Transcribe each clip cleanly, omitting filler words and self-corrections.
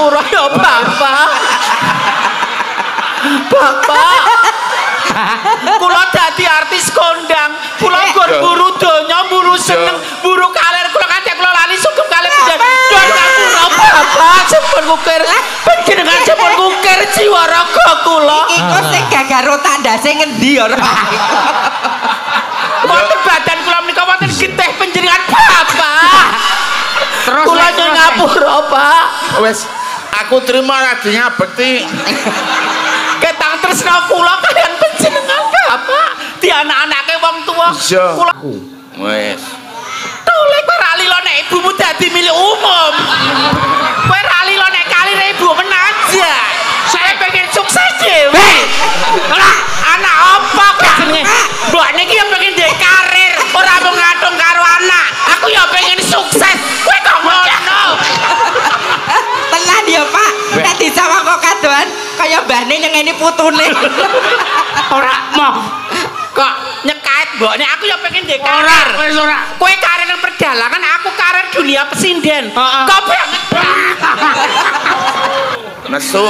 ora ya bapak. Bapak. Kula dadi artis kondang, kula nggon buru donya, buru seneng, buru karir kula kadek kula lali sugeng kalih panjenengan. Kula bapak sampun kukir, panjenengan sampun kukir jiwa raga kula. Iki kok sing gagah tandase ngendi ora iku. Wonten badan kula menika wonten getih panjenengan bapak. Terus kula ngapura, Pak. Wis aku terima radi ngabekti. Ketang tresna kula kalian panjenengan bapak, di anak-anake wong tuwa kula. Wis. Toleh ora lilo nek ibumu dadi milik umum. Kowe ora lilo nek kalire ibu menaja. Saya pengen sukses dhewe. Ora anak apa kok jenenge? Mbok niki yo pengen duwe karir, ora mung ngatung karo anak. Aku yo pengen sukses. Kowe kok ngono? Tenan ya, Pak. Nek dijawab kok kadoan kaya mbane nyengeni putune. Ora moh. Kok nyekait mbok nek aku yo pengen duwe karir. Wis ora. Kowe karir nang perdalangan, aku karir dunia Pesindhen. Kok banget. Nesu.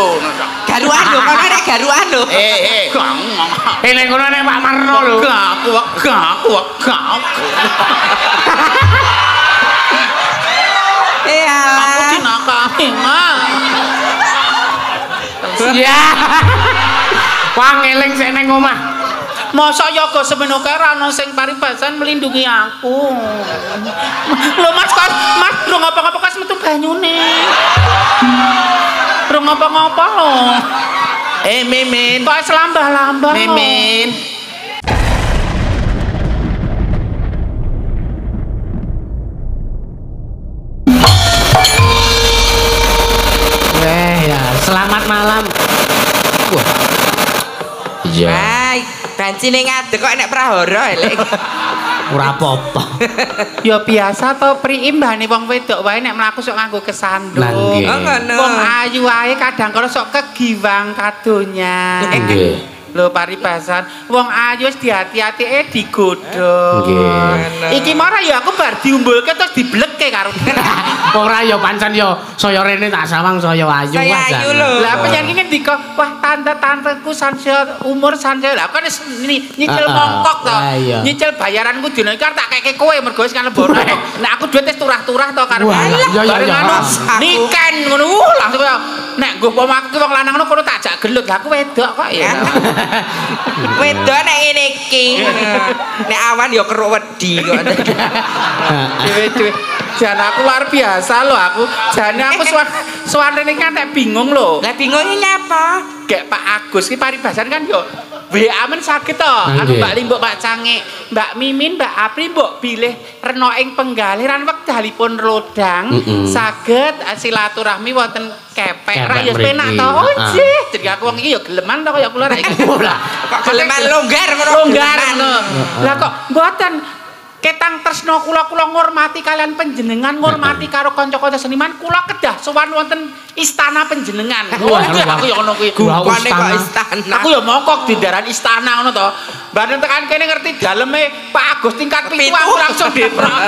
Garuan lho, kono nek garuan lho. Gong. Ene ngono nek Pak Marno lho. Gak. Iya. Aku dinakake, Mang. Ya. Wang eling sik ning omah. Mosok yoga semeno kae ra ono sing paribasan melindungi aku. Lho Mas, Mas durung apa-apa kok metu banyune. Durung apa-apa lho. Mimin. Kok selambah-lambah lho. Mimin. Selamat malam. Wah. Iya. Hai, bancine ngadeg kok enek prahara elek. Ora apa-apa. Ya biasa to pri imbane wong wedok wae nek mlaku sok nganggo kesandung. Heeh ngono. Wong ayu wae kadang kala sok kegiwang kadonyan. Nggih. Lho paribasan wong ayu wis diati-atike digodho. Nggih. Iki mara ya aku bar diumbulke terus dibleke karo. Ora ya pancen ya saya rene tak sawang saya ayu wae. Lah penyen iki ngendika, wah tante-tanteku sanjaya umur sanjaya. Lah kan nyicil mongkok to. Nyicil bayaranku dina iki tak keke kowe mergo wis kan leboran. Nek aku duit wis turah-turah to karo. Bareng anu niken ngono langsung koyo nek nggo pomaku wong lanang ngono tak jak gelut. Lah aku wedok kok ya. Wedok nek ngene iki. Nek awan ya keruk wedi kok. Dewe-dewe jan aku luar biasa lho aku. Jane aku sowan rene kan tak bingung lho. Lah bingungnya nyapa? Gek Pak Agus iki paribasan kan yo WA men saged to. Aku Mbak Limbok Pak Cange, Mbak Mimin, Mbak Apri mbok bilih rena ing penggaliran wekdalipun rodang saged silaturahmi wonten kepek. Ra yo penak to. Nggih. Jadi aku wong iki yo geleman to kaya kula rek iki. Lah kok geleman longgar ngono. Longgar ngono. Lah kok mboten ketang tresno kula ngurmati kalian panjenengan, ngurmati karo kanca-kanca seniman, kula kedah sowan wonten istana panjenengan. Oh aku ya ngono kuwi. Gupane kok istana. Aku ya mongkok di daran istana ngono to. Bareng tekan kene ngerti daleme Pak Agus tingkat 7 aku langsung deprak.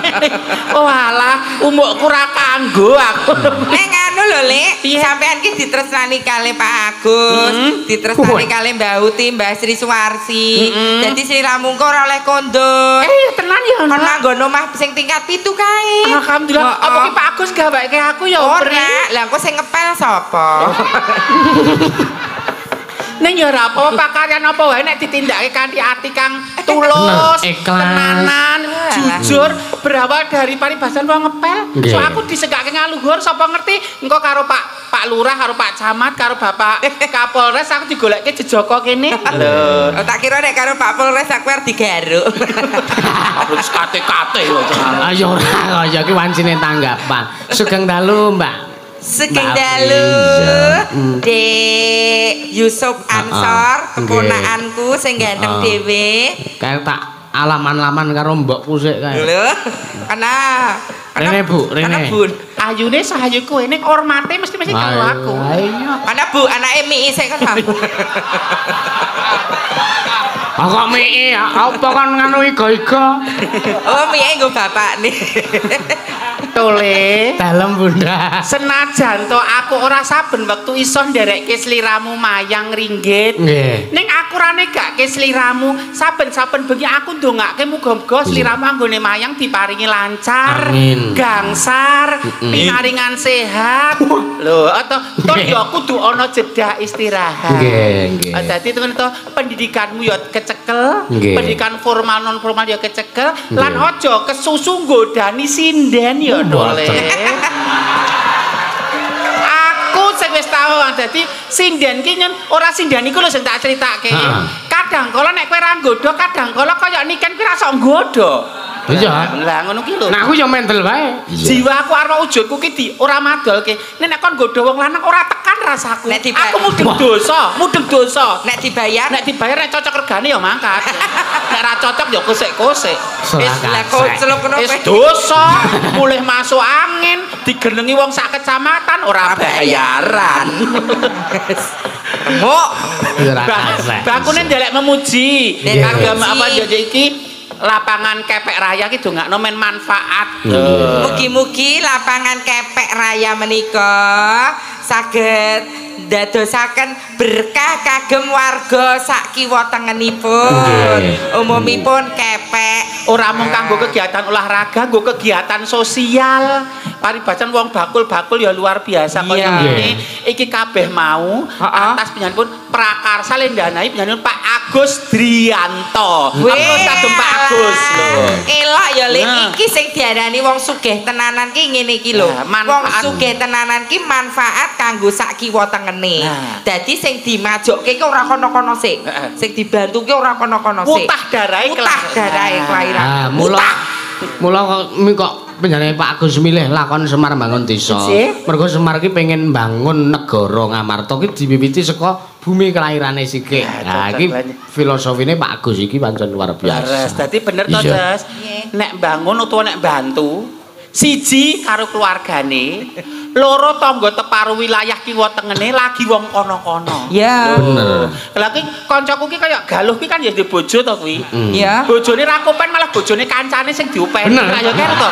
Oh alah, umukku ra kanggo aku. Nek ngono lho, Lek, sampean ki ditresnani kali Pak Agus, ditresnani kali Mbah Utim, Mbah Sri Suwarsi. Dadi sliramu engko ora oleh kondon. Tenan ya. Ana nggon omah sing tingkat 7 kae. Alhamdulillah. Apa ki Pak Agus gaweke aku ya ora. Lah engko sing ngepel sapa? Ning ya ora apa-apa karyan apa wae nek ditindakake kanthi ati kang tulus, tenanan, jujur, berawal dari paribasan wong ngepel. So aku disegake ngaluhur sapa ngerti engko karo Pak Lurah, karo Pak Camat, karo Bapak Kapolres aku digolekke jejoko kene. Lho, tak kira nek karo Pak Polres aku arep digaruk. Harus kate-kate lho. Ah ya ora, ya iki wancine tanggapan. Sugeng dalu, Mbak. Sugeng dalu Dek Yusuf Ansor, keponakanku sing ganteng dhewe. Kae tak alaman-alaman karo mbokku sik kae. Lho, Rene Bu, Rene. Ayune sahayu kowe ning hormate mesti karo aku. Ana Bu, anake Miki sik kan aku. Kok Miki apa kan nganu iga-iga? Oh, Miki nggo bapakne. Tole dalem bunda. Senajan to aku ora saben wektu iso nderekke sliramu mayang ringgit. Nggih. Ning aku ra negake sliramu, saben-saben bengi aku ndongake muga-muga sliramu anggone mayang diparingi lancar, amin. Gangsar, pinaringan sehat. Lho, to yo kudu ana jeda istirahat. Nggih, nggih. Dadi temen to pendidikanmu yo kecekel, nggih. Pendidikan formal non formal yo kecekel, nggih. Lan aja kesusu nggodani sinden. Ya boleh. Aku sing wis tau dadi sinden ki nyen ora sindani ku lho sing tak critake. Kadang kala nek kowe ra nggodha kadang kala kaya Niken ki ra sok nggodha. Iya. Lah ngono ki lho. Nah aku yo mendel wae. Jiwaku arep wujudku ki di ora madolke. Nek kon nggodha wong lanang ora tekan rasaku. Aku mudeng dosa, mudeng dosa. Nek dibayar nek cocok regane ya mangkat. Nek ra cocok ya kosek-kosek. Wis lek kocelok ngono wis dosa. Mulih masuk angin, digenengi wong sak kecamatan ora bayaran. Kok bakune ndelek memuji. Nek agama apa yo iki? Lapangan kepek raya ki dongakno men manfaat. Mugi-mugi lapangan kepek raya menika saged ndadosaken berkah kagem warga sak kiwa tengenipun. Umumipun kepek ora mung kanggo kegiatan olahraga, nggo kegiatan sosial. Paribasan wong bakul-bakul ya luar biasa kaya ngene. Iki kabeh mau atas penyanyi pun prakarsa lendanai penyanyi Pak Agus Trianto. Ampun kagem Pak Agus lho. Elok ya lek iki sing diarani wong sugih tenanan ki ngene iki lho. Wong sugih tenanan ki manfaat kanggo sak kiwa tengene. Dadi sing dimajokke ki ora kono-kono sik. Sing dibantu ki ora kono-kono sik. Mutah darahe kelahiran. Ah, mula kok penjane Pak Agus milih lakon Semar Bangun Desa. Mergo Semar ki pengen bangun negara Ngamarta ki diwiwiti saka bumi kelahirane sikik. Nah, iki filosofine Pak Agus iki pancen luar biasa. Dadi bener to, Des. Nek bangun utawa nek bantu siji karo keluargane, loro tangga teparu wilayah kiwa tengene lagi wong kono-kono. Iya. Bener. Lah ki kancaku ki kaya Galuh ki kan ya di bojo to kuwi. Iya. Bojone ra kopen malah bojone kancane sing diopeni. Lah ya kene to.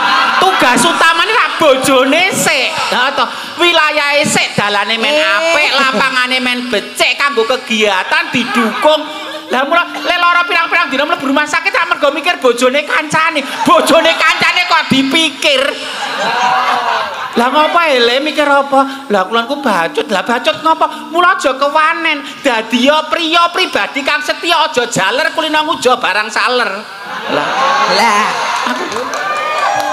Tugas utamane ra bojone sik. Heeh to. Wilayahe sik, dalane men apik, lapangane men becik kanggo kegiatan didukung. Lah mula leloro pirang-pirang dina mlebu rumah sakit tak mergo mikir bojone kancane kok dipikir. Lah ngopo ele mikir apa? Lah kulanku bacut, lah bacut ngopo? Mula aja kewanen, dadi priya pribadi kang setia aja jaler kulino ngujo barang saler. Lah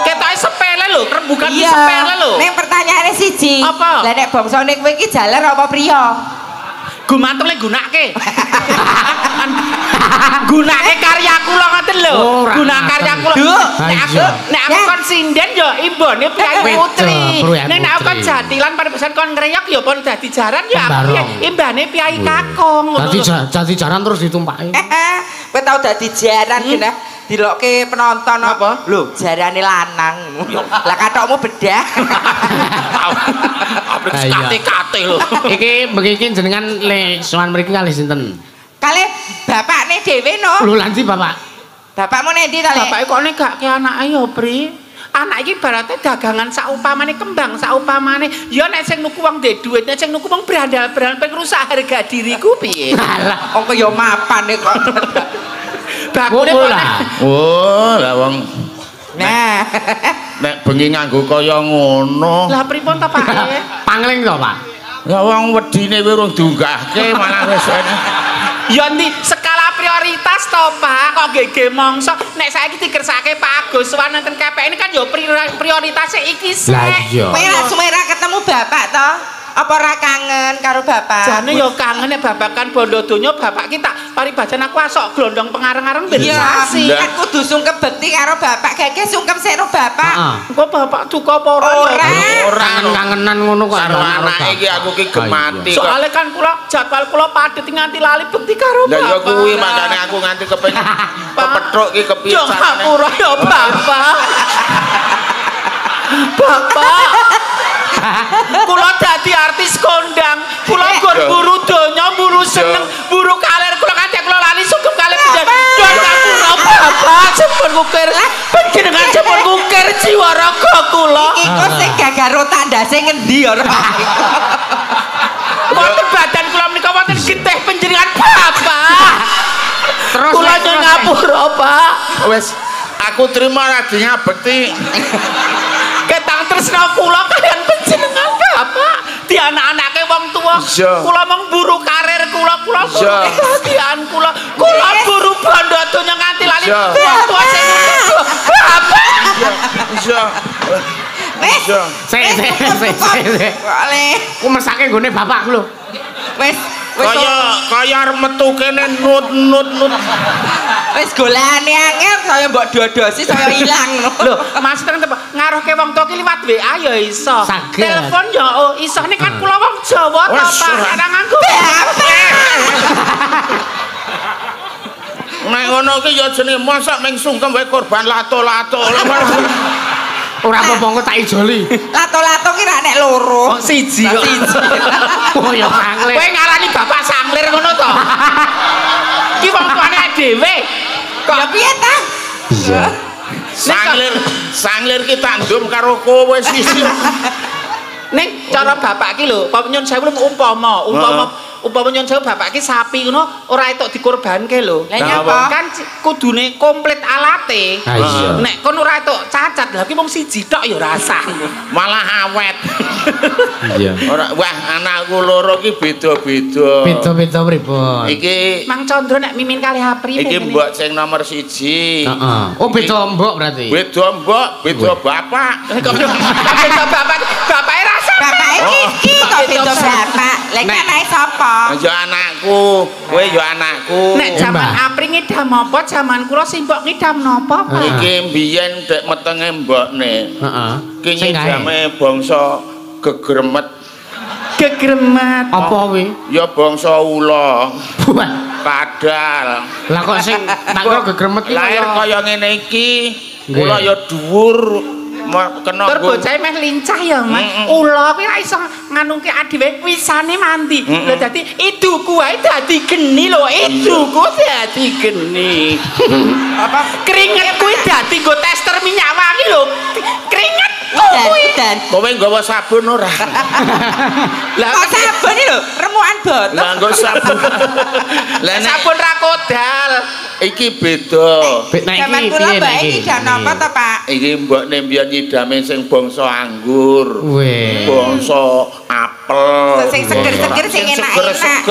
ketoke sepele lho, rembugan iki sepele lho. Ning pertanyaane siji. Apa? Lah nek bangsane kowe iki jaler apa priya? Gumantung le gunake. Gunake karya kula ngoten lho. Gunake karya kula. Nek aku kon sinden yo imbone Priyayi Putri. Nek aku kon Jatilan paripesan kon ngreyok yo pon dadi jaran yo aku imbane Priyayi Kakung. Dadi jaran terus ditumpaki. Heeh. Kowe tau dadi jaran genah dilokke penonton apa? Lho, jarane lanang. Lah katokmu bedah. Abrik kate-kate lho. Iki mriki jenengan le sowan mriki kalih sinten? Kalih bapakne dhewe no. Lho lan ndi bapak? Bapakmu nek ndi ta le? Bapake kok nek gak ke anake ya, Pri. Anak iki barate dagangan saupamane kembang saupamane ya nek sing nuku wong ndek dhuwit nek sing nuku wong brandal-brandal ping rusak harga diriku piye? Alah, kok ya mapan kok. Bakune pola. Oh, lah wong. Nah, nek bengi nganggo kaya ngono. Lah pripun ta, Pak? Pangling to, Pak? Ya wong wedine kowe urung diunggahke malah wis enak. Ya ndi skala prioritas to, Pak? Kok gege mongso nek saiki dikersake Pak Agus wan nenten KPN kan ya prioritas iki sik. Kowe ora ketemu bapak to? Apa ora kangen karo bapak? Jane ya kangen nek bapak kan bondo donya bapak ki tak paribajan aku asok glondong pengareng-areng ben sasi. Kan kudu sungkem bekti karo bapak. Gege sungkem sero bapak. Engko bapak duka apa ora? Ora kangenan ngono kok anake iki aku ki gemati kok. Soale kan kula jadwal kula padet nganti lali bekti karo bapak. Lah ya kuwi makane aku nganti kepengin pepethuk ki kepiye carane. Yo ora ya bapak. Bapak kula dadi artis kondang, kula nggon buru donya, buru seneng, buru kaler kula kadek kula lali sugeng kalih panjenengan. Nyuwun ngapura, Bapak. Sampun kukir, panjenengan sampun kukir jiwa raga kula. Iki kok sing gagah rotak ndase ngendi ya ora. Wonten badan kula menika wonten getih panjenengan Bapak. Terus kula nyuwun ngapura, Pak. Wis aku terima radi ngabekti. Ketang tresna kula kaliyan panjenengan Bapak. Di anak-anake wong tuwa kula mung buru karir kula kebahagiaan kula buru bondo donya nganti lali wong tuwa sing ngono Bapak. Wis sik ku mesake nggone bapakku lho. Wis kaya metu kene nut. Wis golane angel saya mbok dodosi saya ilang lho. Mas teng ngaruhke wong tuwa ki liwat WA ya iso. Telepon ya iso. Nek kan kula wong Jawa ta Pak, ana nganggo. Nek ngono ki ya jenenge mosok ming sungkem wae korban lato-lato. Ora apa-apa tak ijoli. Lato-lato ki ra nek loro. Kok siji kok. Oh ya sanglir. Kowe ngarani bapak sanglir ngono to? Ki wong tuane dhewe. Kok ya piye ta? Iya. Sanglir ki tak ndum karo kowe siji. Ning cara bapak ki lho, apa nyun sewu umpama nyun sewu bapak ki sapi ngono ora etuk dikorbanke lho. Lah nyapa? Kan kudune komplit alate. Nek kon ora etuk cacat, lha ki mung siji tok ya rasah. Malah awet. Iya. Ora wah anakku loro ki beda-beda. Beda-beda pripun? Iki Mang Chandra nek Mimin kalih Apri. Iki mbok sing nomor 1. Heeh. Oh beda mbok berarti. Beda mbok, beda bapak. Beda bapak, bapake rasah. Bapake iki kok beda bapak. Lek anake sapa? Yo anakku, kowe yo anakku. Nek jaman Apri ngidam apa jaman kula simbok ngidam napa, Pak? Iki mbiyen dek metenge mbokne. Heeh. Ki ngidame bangsa gegremet. Gegremet. Apa kuwi? Ya bangsa ula. Padahal. Lah kok sing tak kok gegremet iki lahir kaya ngene iki. Kula ya dhuwur. Tur bocah meh lincah ya Mas. Ula kuwi ra iso nganungke adhewe wisane mandi. Lho dadi iduku wae dadi geni lho, iduku dadi geni. Apa keringet kuwi dadi nggo tester minyak wangi lho. Keringet kuwi. Kowe nggawa sabun ora? Lah sabun iki lho, remukan botol. Lah nggo sabun. Lah sabun ra kodal. Iki beda. Jaman kula mbak iki jan apa to, Pak? Iki mbokne mbiyen nyidame sing bangsa anggur. Bangsa apel. Sing seger-seger sing enak-enak.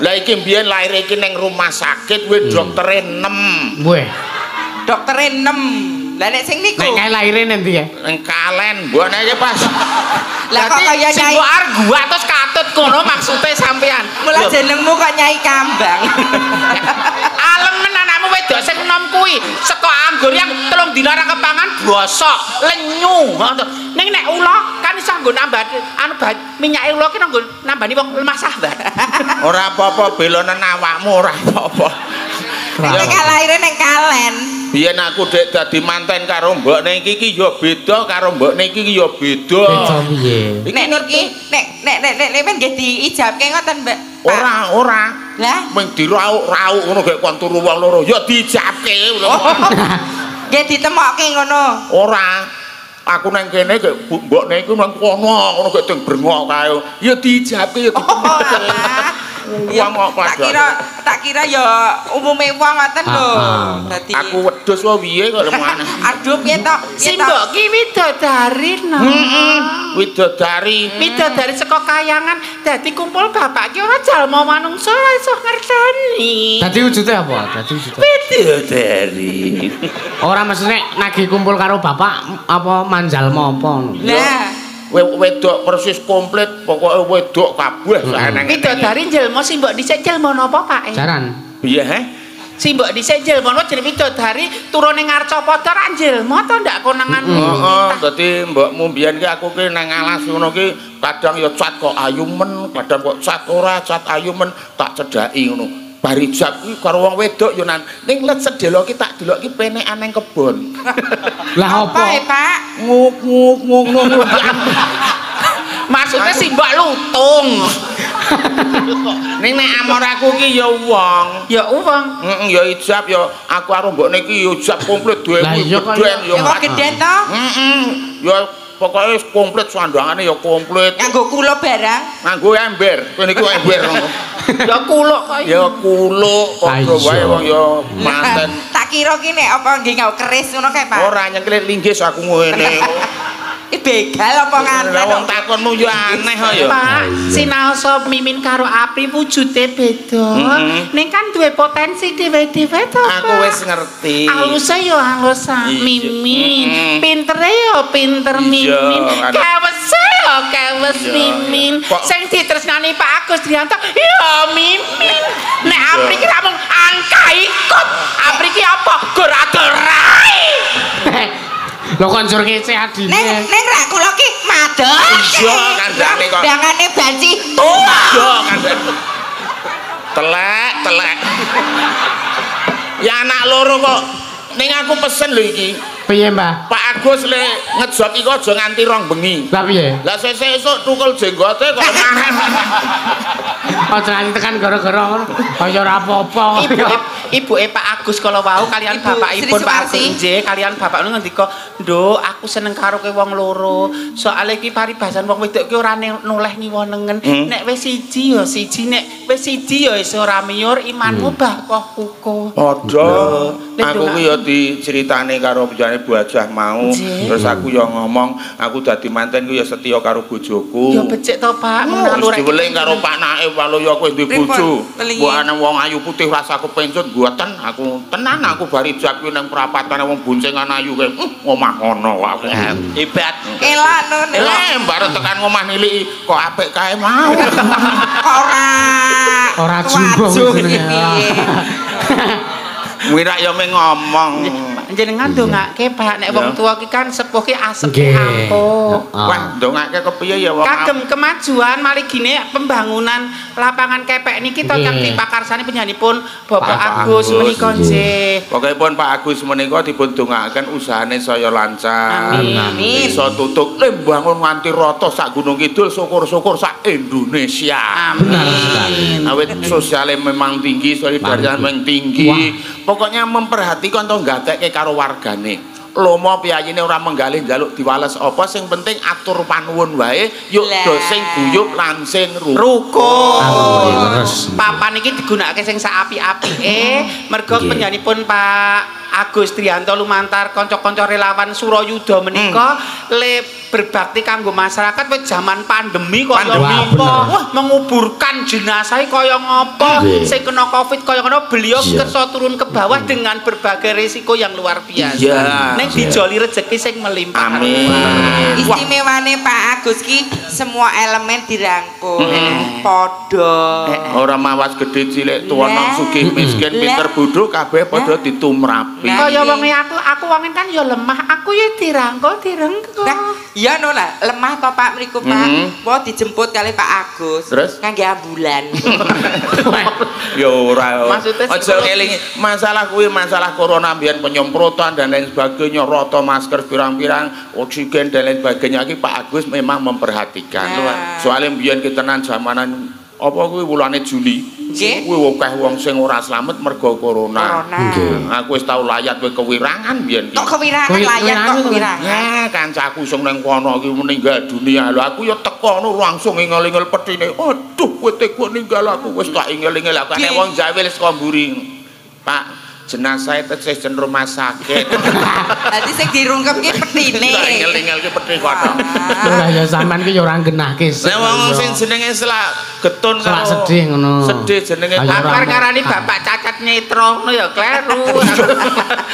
Lah iki mbiyen lair iki ning rumah sakit wis doktere 6. Weh. Doktere 6. Lah nek sing niku. Nek laire endi ya? Ning Kalen. Mbokne iki pas. Lah kok kaya Nyai. Sing luar gua terus katut kono maksude sampean. Mula jenengmu kok Nyai Kambang. Alengen anakmu wedok sing enom kuwi saka anggur yang telung dina ra kepangan bosok lenyu. Ning nek ula kan iso nggo nambani anu minyak ula ki nggo nambani wong lemah sahabat. Ora apa-apa belonen awakmu ora apa-apa. Nek lahire ning Kalen. Biyen aku dek dadi manten karo mbokne iki ki ya beda karo mbokne iki ya beda. Beda piye? Nek nur ki nek lemen nggih diijabke ngoten, Mbak. Ora. Lah, mung dirauk-rauk ngono gek kon turu wong loro ya diijabke. Nggih ditemokke ngono. Ora. Aku nang kene gek mbokne iku nang kono ngono gek teng brengok kae. Ya diijabke ya. Ya, tak kira ya umume wong ngoten lho. Dadi aku wedhus wae piye kok lemane. Aduh piye to? Simbok ki widodari no. Heeh, widodari saka kayangan. Dadi kumpul bapak ki ora jalma manungsa ora iso ngerteni. Dadi wujude apa? Dadi wujude widodari. Ora mesine nagih kumpul karo bapak apa manjalma apa ngono. Lah wedok persis komplit pokoknya wedok kabeh widodari jelma sing mbok dhisik jelma napa Pak e? Jaran. Iya he. Sing mbok dhisik jelma napa jenenge widodari turune Ngarcapada ra jelma to ndak konangan. Heeh, dadi mbokmu mbiyen ki aku ki nang alas ngono ki kadang ya cat kok ayumen, kadang kok cat ora, cat ayumen tak cedhaki ngono. Barijab kuwi karo wong wedok yo nan ning let sedelo ki tak delok ki penekan nang kebon. Lah apa e Pak? Nguk-nguk ngono. Maksudnya si Mbak Lutung. Ning nek amor aku ki ya wong. Ya wong. Heeh ya ijab ya aku karo mbokne ki ya ijab komplit duwe gedhen ya. Ya gedhen to? Heeh. Ya pokoke komplit sandangane ya komplit. Nganggo kula barang. Nganggo ember. Kowe niku ember. Ya kuluk kok. Ya kuluk padha wae wong ya manten. Tak kira ki nek apa nggih nggo keris ngono kae, Pak. Ora nyengklit linggis aku ngene. Begal apa ngene wong takonmu yo aneh kok yo Pak sinaosa Mimin karo Apri wujude beda ning kan duwe potensi dhewe-dhewe to aku wis ngerti aluse yo alus Mimin pintere yo pinter Mimin kawes Mimin sing ditresnani Pak Agus Trianto yo Mimin nek Apri ki mung angka ikut Apri ki apa gerak-gerai lo kancur kece adine neng rak kula ki madeg iya kandhane kok dangane banci tuwa iya kandhane telek ya anak loro kok ning aku pesen lho iki piye Mbah Pak Agus le ngejob iki aja nganti rong bengi lha piye lha sesuk tukul jenggote kok mahal aja nganti tekan gara-gara ngono kaya ora apa-apa ibuke Pak Agus kalau wau kalian bapakipun Pak Asri kalian bapak niku ngendika nduk aku seneng karo kowe wong loro soal iki paribasan wong wedok ki ora noleh niwonengen nek wis siji ya siji nek wis siji ya iso ora miyur imanmu bakoh kukuh padha aku ki ya diceritani karo penjane Bu Ajah mau terus aku ya ngomong aku dadi manten ku ya setia karo bojoku ya becik to Pak menawa lurek diweling karo paknake walu ya kowe duwe bojo mbok ana wong ayu putih rasa kepencut buatan aku tenang aku bari jakwi nang perapatan wong bonceng ana ayu kowe omah ono aku hebat elak to lem baru tekan omah niliki kok apik kae mau ora jumbo jenenge Wira yo ngomong jenengan dongake Pak nek wong tuwa ki kan sepuh ki asep ampuh. Wah, dongake kepiye ya wong kagem kemajuan marigine pembangunan lapangan kepek niki to kang dipakarsani penyanipun Bapak Agus menika nggih. Pokokipun Pak Agus menika dipun dongakaken usahane saya lancar. Amin. Iso tutuk mbangun nganti rata sak Gunung Kidul syukur-syukur sak Indonesia. Amin. Awit sosiale memang tinggi, solidaritas memang tinggi. Pokoknya memperhatikan atau nggatekke karo wargane. Lomo piyayine ora menggalih njaluk diwales apa sing penting atur panuwun wae yuk do sing guyub lan sing rukun. Papan iki digunakake sing sak apik-apike mergo penyanipun Pak Agus Trianto lumantar kanca-kanca relawan Suroyudo menika le berbakti kanggo masyarakat wis jaman pandemi kok wah menguburkan jenazah kaya ngopo sing kena Covid kaya ngono beliau kersa turun ke bawah dengan berbagai risiko yang luar biasa. Nek dijoli rezeki sing melimpah. Amin. Istimewane Pak Agus ki semua elemen dirangkul. Padha. Ora mawas gedhe cilik tuwa nang sugih miskin pinter bodho kabeh padha ditumrapi. Kaya wong aku wong kan ya lemah, aku ya dirangkul. Iya no lah, lemah to Pak mriku Pak. Wah dijemput kali Pak Agus ngangge ambulan. Ya ora. Aja eling masalah kuwi masalah corona mbiyen penyemprotan dan lain sebagainya roto masker pirang-pirang oksigen dan lain sebagainya lagi Pak Agus memang memperhatikan soalnya mbiyen kitenan zamanan apa kuwi wulane Juli kuwi akeh wong sing ora slamet mergo corona aku wis tau layat kowe kewirangan mbiyen kok kewirangan layat kok kewirangan ya kancaku sing nang kono iki meninggal dunia lho aku ya teko ngono langsung ingel-ingel petine aduh kowe teko ninggal aku wis tak ingel-ingel aku nek wong jawil saka mburi Pak jenazah tetes jenderum rumah sakit. Tadi saya dirungkep ke petine. Tinggal ke peti kono. Lah ya sampean ki yo ora genahke. Lah wong sing jenenge selak getun karo sedih ngono. Sedih jenenge pakar karani bapak cacat netra ngono ya kleru.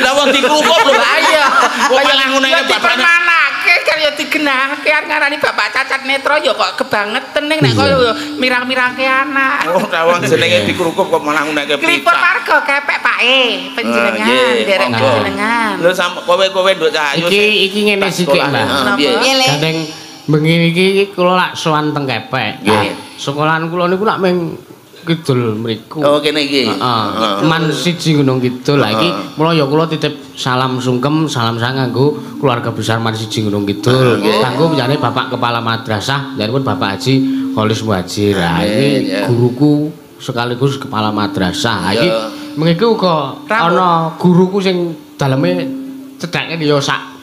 Lah wong dikukup lho bahaya. Kok malah ngene bapak manake kan yo digenahke karani bapak cacat netra ya kok kebangetan ning nek koyo mirang-mirangke anak. Oh ta wong jenenge dikukup kok malah ngene pitik. Klipur warga kepek pake. Penjenengan, derek penjenengan. Lu sama kowe-kowe nduk cahayu. Iki ngene sithik, Mbah. Gandeng bengi iki kula lak sowan teng Kepek. Sekolahan kula niku lak ming kidul mriku. Oh, kene iki. Heeh. Man siji Gunung Kidul. Lah iki mula ya kula titip salam sungkem, salam sangang kanggo keluarga besar Man siji Gunung Kidul. Kanggo menjane Bapak Kepala Madrasah, jenipun Bapak Haji Kholis Muhajir. Ini ya, guruku sekaligus kepala madrasah. Ini mengikuti kok. Karena guruku sing dalamnya cedaknya diosak.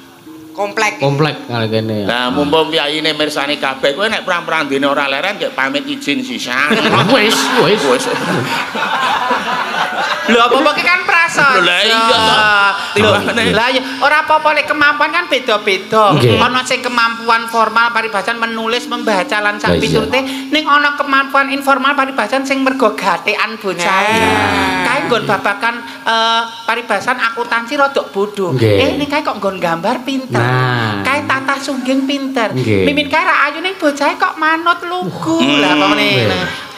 Komplek. Komplek kalau gini. Nah, mumpung piyayi ini mirsani kabeh, gue nek perang-perang dini orang leren, kayak pamit izin sisa. Wes, wes, wes. Loh, apa-apa kan perasaan. Loh, iya. Orang apa-apa kemampuan kan beda-beda. Ono sing kemampuan formal paribasan menulis, membaca lan sak piturute, ning ono kemampuan informal paribasan sing mergo gatekan bocah. Kae nggon babakan paribasan akuntansi rodok bodoh. Ning kae kok nggon gambar pinter. Kae tatah sungging pinter. Mimin kae ra ayu ning bocahe kok manut lugu. Lah apa meneh.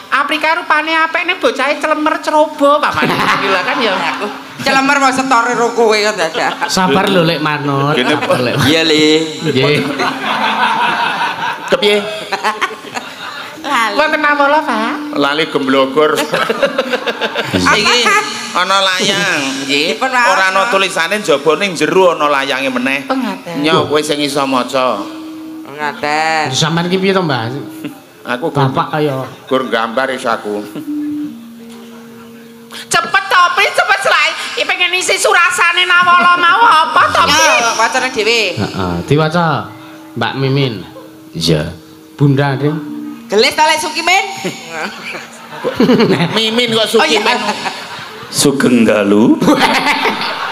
Apri karo rupane apik ning bocahe celemer cerobo pamane. Gila kan ya aku. Celemer mau setore ro kowe kok dadak. Sabar lho lek manut. Iya Le. Nggih. Kepiye? Lali. Wonten nawala, Pak? Lali gemblogor. Iki ana layang, nggih. Ora ana tulisane jabane jero ana layange meneh. Ngaten. Ya kowe sing iso maca. Ngaten. Sampeyan iki piye to, Mbah? Aku bapak ayo gur gambar iso aku. Cepet tapi cepet selai. I pengen isi surasane nawala mau apa tapi wacana dhewe. Heeh, diwaca Mbak Mimin. Iya. Bunda Ring. Gelis ta lek Sukimin? Mimin kok Sukimin. Sugeng Galuh.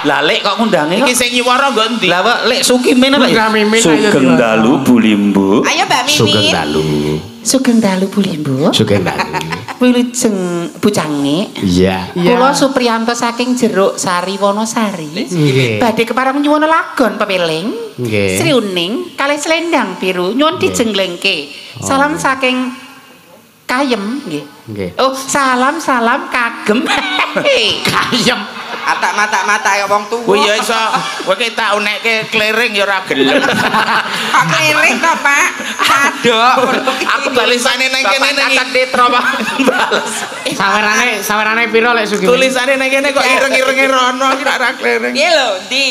Lah lek kok ngundange iki sing nyuwara nggo ndi? Lah kok lek Sukimin apa ya? Sugeng Galuh Bu Limbu. Ayo Mbak Mimin. Sugeng Galuh. Sugeng dalu Bu Limbu. Sugeng dalu. Wilujeng bucange. Iya. Kula Supriyanto saking Jeruk Sari Wonosari. Nggih. Badhe kepareng nyuwun lagon pepeling. Nggih. Sriuning kalih slendang biru nyuwun dijenglengke. Salam saking Kayem nggih. Nggih. Oh, salam-salam kagem. Kayem. Atak-matak-matak ya wong tuwa. Iya iso. Kowe ki tak unekke kliring ya ora gelem. Pak kliring to, Pak? Adok. Aku tulisane nang kene nang Tetra, Pak. Bales. Sawerane pira lek Sugih? Tulisane nang kene kok ireng-irenge rono ki ora kliring. Piye lho, ndi?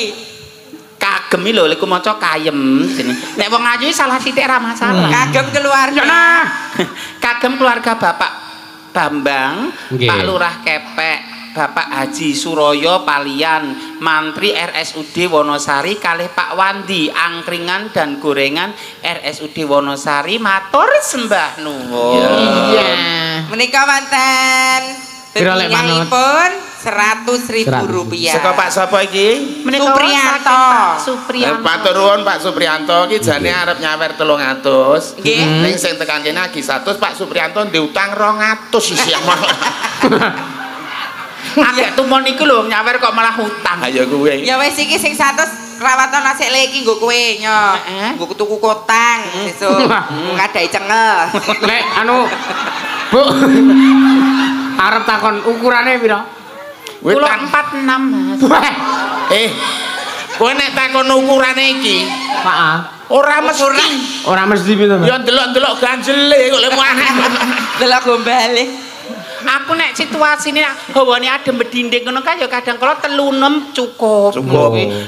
Kagem lho lek ku maca Kayem jene. Nek wong ayu salah titik ra masalah. Kagem keluarga. Kagem keluarga Bapak Bambang, Pak Lurah Kepek. Bapak Haji Suroyo Palian, Mantri RSUD Wonosari, kalih Pak Wandi, angkringan dan gorengan RSUD Wonosari, matur sembah nuwun. Iya. Menika wonten pun Rp100.000. Saka Pak sapa iki? Supriyanto. Supriyanto. Pak Terun, Pak Supriyanto iki jane arep nyawer 300. Nggih. Ning sing tekan kene lagi 100, Pak Supriyanto diutang 200 sih. Agak tumon iku lho nyawer kok malah hutang. Ha ya kuwe. Ya wis iki sing 100 rawatan asik le iki nggo kowe nyo. Nggo tuku kotang sesuk. Ngadahi cengel. Lek anu Bu arep takon ukurane pira? Kula 46, Mas. Kowe nek takon ukurane iki, heeh. Ora mesti pira, Mas? Ya delok-delok ganjele kok lemu aneh. Delok gombale. Aku nek situasine hawane adem bedinding ngono kan ya kadang kala 36 cukup.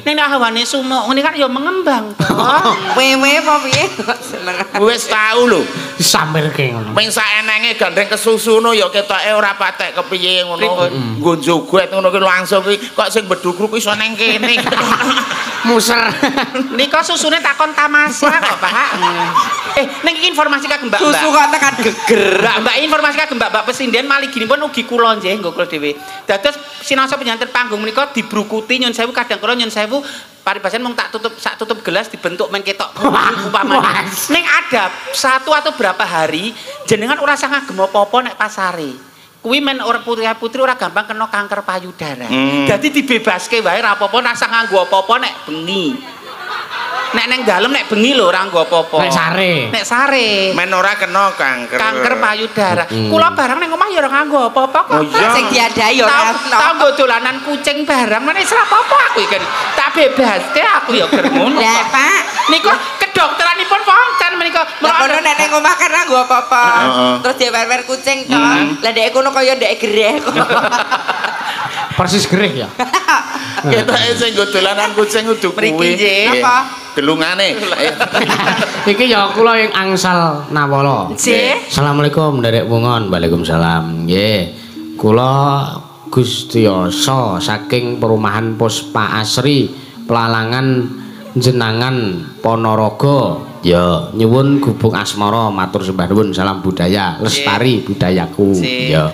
Nek hawane sumuk ngene kan ya mengembang to. Wewe apa piye kok seneng. Wis tau lho disampirke ngono. Ping saenenge gandeng kesusu ngono ya ketoke ora patek kepiye ngono. Nggo joget ngono ki langsung kok sing bedhukruk iso nang kene. Muser. Nika susune takon tamasya kok, Pak. Ning iki informasi kagem Mbak. Susu kok tekan gegerak. Mbak informasi kagem Mbak Pesindhen malih ginipun ugi kula nggih nggo kula dhewe. Dados sinasa penyanten panggung menika dibrukuti nyun sewu kadang kala nyun sewu paribasan mung tak tutup sak tutup gelas dibentuk men ketok upamane. Ning ada satu atau berapa hari jenengan ora sah ngagem apa-apa nek pasare. Kuwi men ora putri-putri ora gampang kena kanker payudara. Dadi dibebaske wae ra apa-apa nek sah nganggo apa-apa nek bengi. Nek nang dalem nek bengi lho ora nggo apa-apa. Nek sare. Men ora kena kanker payudara. Kula barang ning omah ya ora nganggo apa-apa kok. Sing diadai ya ora. Tau nggo dolanan kucing barang meneh ora apa-apa aku iki. Tak bebaske aku ya ger ngono. Lah Pak, niku kedokteranipun wonten menika. Menawa nek nang omah kan ora nggo apa-apa. Terus diewer-wer kucing to. Lah ndek kono kaya ndek gereh kok. Persis gerih ya. Kita sing nggo dolanan kucing kudu kuwi. Napa? Delungane. Iki ya kula ing angsal nawala. Nggih. Asalamualaikum nderek wongon. Waalaikumsalam. Nggih. Kula Gustiyasa saking perumahan Pos Pak Asri, Pelalangan Jenangan Ponorogo. Ya, nyuwun gubuk asmara matur sembah nuwun, salam budaya, lestari budayaku. Ya.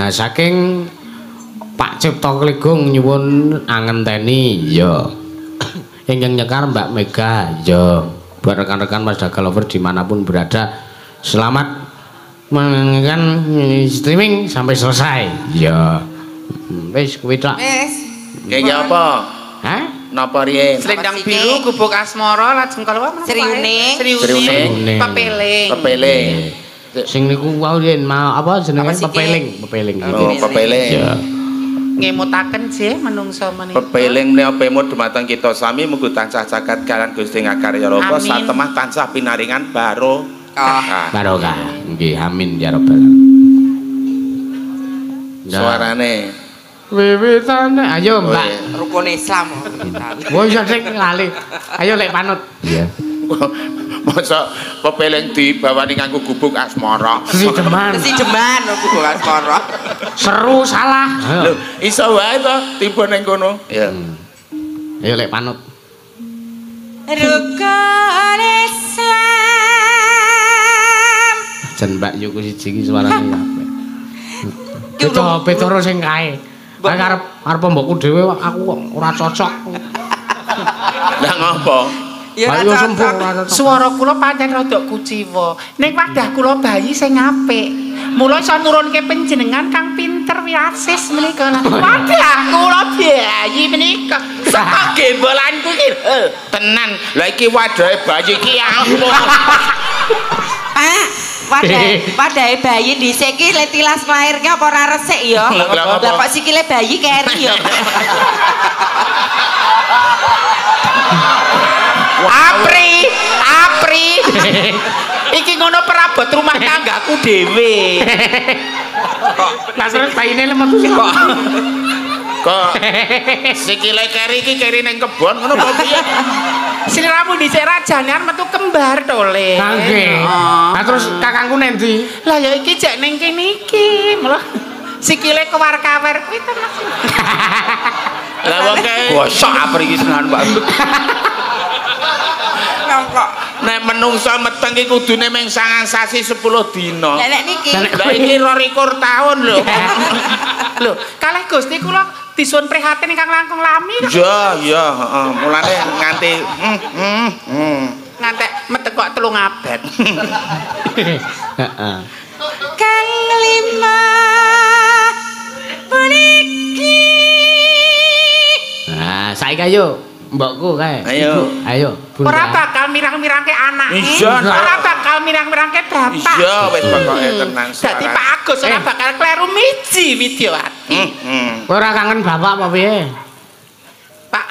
Nah, saking Pak Cipta Kligung nyuwun angenteni ya. Ingkang nyekar Mbak Mega ya. Buat rekan-rekan Mas Dagalovers dimanapun berada, selamat mendengarkan streaming sampai selesai. Ya. Wis kuwi tok. Wis. Kaya apa? Hah? Napa riyen? Selendang biru, gubuk asmara, lajeng kalawah menapa? Sriuning. Sriuning. Pepeling. Pepeling. Sing niku wau riyen mau apa jenenge pepeling? Pepeling. Oh, pepeling. Ya. Ngemutaken jeh menungsa menika. Pepeling menika pemut dumateng kita sami mugi tansah caket kalian Gusti ngakarya loka satemah tansah pinaringan barokah. Barokah. Nggih, amin ya rabbal alamin. Suarane wiwitan ayo Mbak rukun Islam. Wong iso sing lali. Ayo lek panut. Iya. Mosok pepeleng dibawani nganggo gubuk asmara. Sijeman. Sijeman gubuk asmara. Seru salah. Lho, iso wae to tiba ning kono. Iya. Ayo lek panut. Rukun Islam. Jan Mbak yo siji iki suarane apik. Coba petoro sing kae. Lah arep mbokku dhewe aku ora cocok. Lah ngopo? Ya ora cocok. Swara kula pancen rada kuciwa. Ning wadah kula bayi sing apik. Mula iso nurunke panjenengan kang pinter wiasis menika. Wadah kula bayi menika. Sak gembolanku iki tenan. Lah iki wadahe bayi iki aku. Pak Wadahe bayi dhisik iki le tilas lairke apa ora resik ya? Lah kok sikile bayi keri ya. Apri. Iki ngono perabot rumah tanggaku dhewe. Lah terus bayine lemetu kok. Kok sikile keri iki keri ning kebon ngono apa piye? Siliramu dhisik rajanean metu kembar tole. Lah nggih. Nah terus kakangku nendi? Lah ya iki jek ning kene iki. Melah sikile kewar-kawer kuwi to Mas. Lah wong kae bosok apri iki senengan Mbak. Nongkok. Nek menungso meteng iki kudune mung sangang sasi 10 dina. Lah nek niki. Lah iki 22 taun lho. Lho, kalih Gusti kula disun prihatin ingkang langkung lami. Ya, ya, heeh. Mulane nganti ngantek metekok 3 abad. Heeh. Kang 5 puniki. Nah, saiki ayo mbokku kae. Ayo, ayo. Ora bakal mirang-mirangke anake. Ora bakal mirang-mirangke bapak. Iya, wis pokoke tenang sae. Dadi Pak Agus ora bakal kleru miji Widyawati. Ora kangen bapak apa piye? Pak.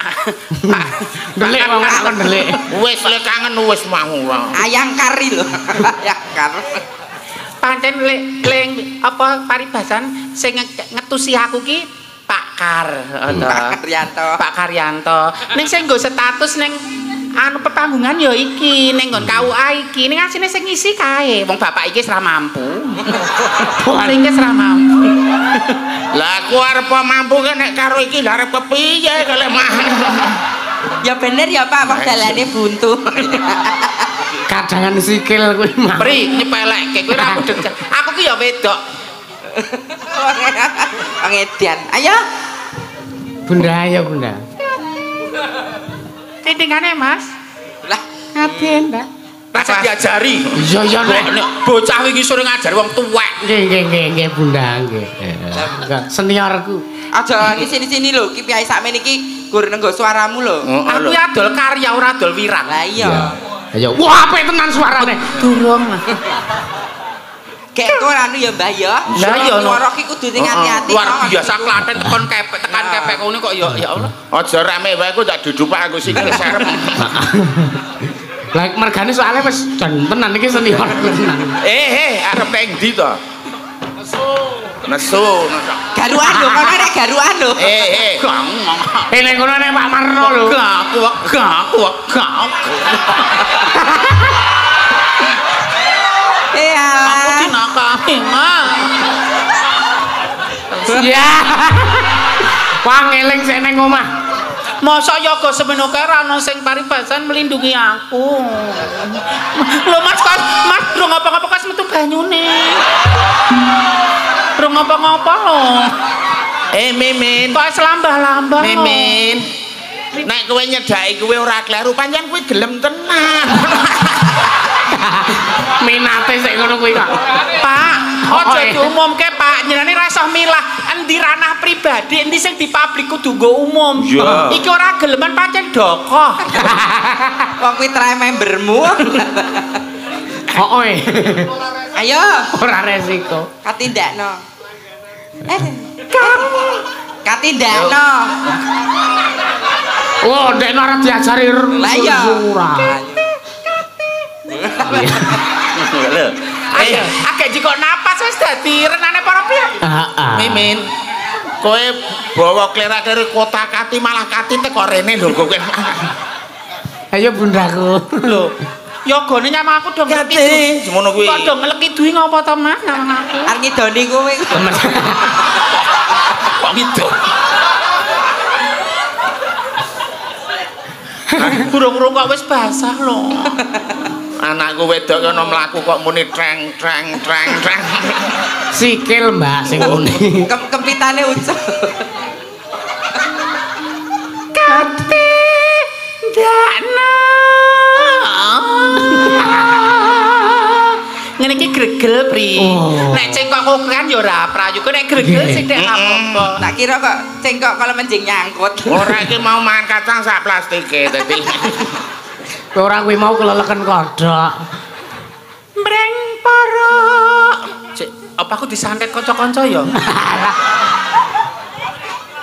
Delik wong kangen delik. Wis le kangen wis mau. Ayang kari lho. Ayang kar. Pancen lek apa paribasan sing ngetusi aku ki Pak Kar, Pak Rianto, neng saya nggak status neng anu pertanggungan yo iki, neng gon KUA iki, neng asine saya ngisi kae, bang bapak iki serah mampu, paling ke serah mampu, lah keluar pom mampu kan neng karo iki darip kepiye kalau mah, ya bener ya Pak, masalahnya buntu. Kadangan sikil kui mah. Pri nyepelek, kui aku dekat, aku kui ya wedok. Pengedian, ayo bunda, ayo bunda. Tidingannya mas, lah ngapain mbak? Rasa diajari. Iya iya nek. Bocah iki sore ngajari wong tuwek. Nggih nggih nggih bunda nggih. Seniorku. Aja iki sini-sini lho, iki piye sakmene iki gur nenggo suaramu lho. Aku adol karya ora adol wirang. Lah iya. Ayo. Wah apik tenan suarane. Durung. Kek kok anu ya Mbah ya. Lah ya ora iki kudu ning ati-ati. Luar biasa klaten tekan kepek tekan kepek ngene kok ya ya Allah. Aja rame wae ku ndak duduk Pak Agus iki serep. Lah mergane soalnya wis tenan iki senior tenan. Arep endi to? Nesu, garuan lho, kono nek garuan lho. Gong. Ini kono nek Pak Marno lho. Gak. Iya. Aku dinakake, Mang. Ya. Wah, ngeling sik ning omah. Mosok yoga semeno kae ra ono sing paribasan melindungi aku. Lho Mas, durung ngapa-ngapa kas metu banyune. Durung ngapa-ngapa lho. Mimin, kok selambah-lambah. Mimin. Nek kowe nyedhaki kowe ora kleru, pancen kowe gelem tenan. Minate sik ngono kuwi kok. Pak, aja diumumke Pak, njenengan ra usah milah endi ranah pribadi, endi sing dipublik kudu nggo umum. Iki ora geleman pancen dokoh. Wong kuwi trae membermu. Heeh. Ayo, ora resiko. Katindakno. Kamu katindakno. Wo, ndekno ora diajari ora. Lho. Ayo, akeh jikok napas wis dadi renane para piyambak. Heeh. Mimin. Kowe bawa klerak-klerik kota Kati malah Kati teko rene lho kowe. Ayo bundaku. Lho. Yogane nyamang aku do ngleki. Ngono kuwi. Kok do ngleki duwi ngopo to, Mas? Nyamang aku. Arep ngidoni kowe. Kok gitu. Burung-burung kok wis basah lho. Anakku wedok ana mlaku kok muni treng treng treng treng. Sikil, Mbak, sing muni. Kempitane ucul. Kate ndakno. Ngene iki gregel, Pri. Nek cengkok kokan ya ora prayu. Nek gregel sithik apa-apa. Tak kira kok cengkok kalau menjing nyangkut. Ora iki mau mangan kacang sak plastike tadi. Orang gue mau keleleken kodok mreng para apa aku disantet kanca-kanca ya?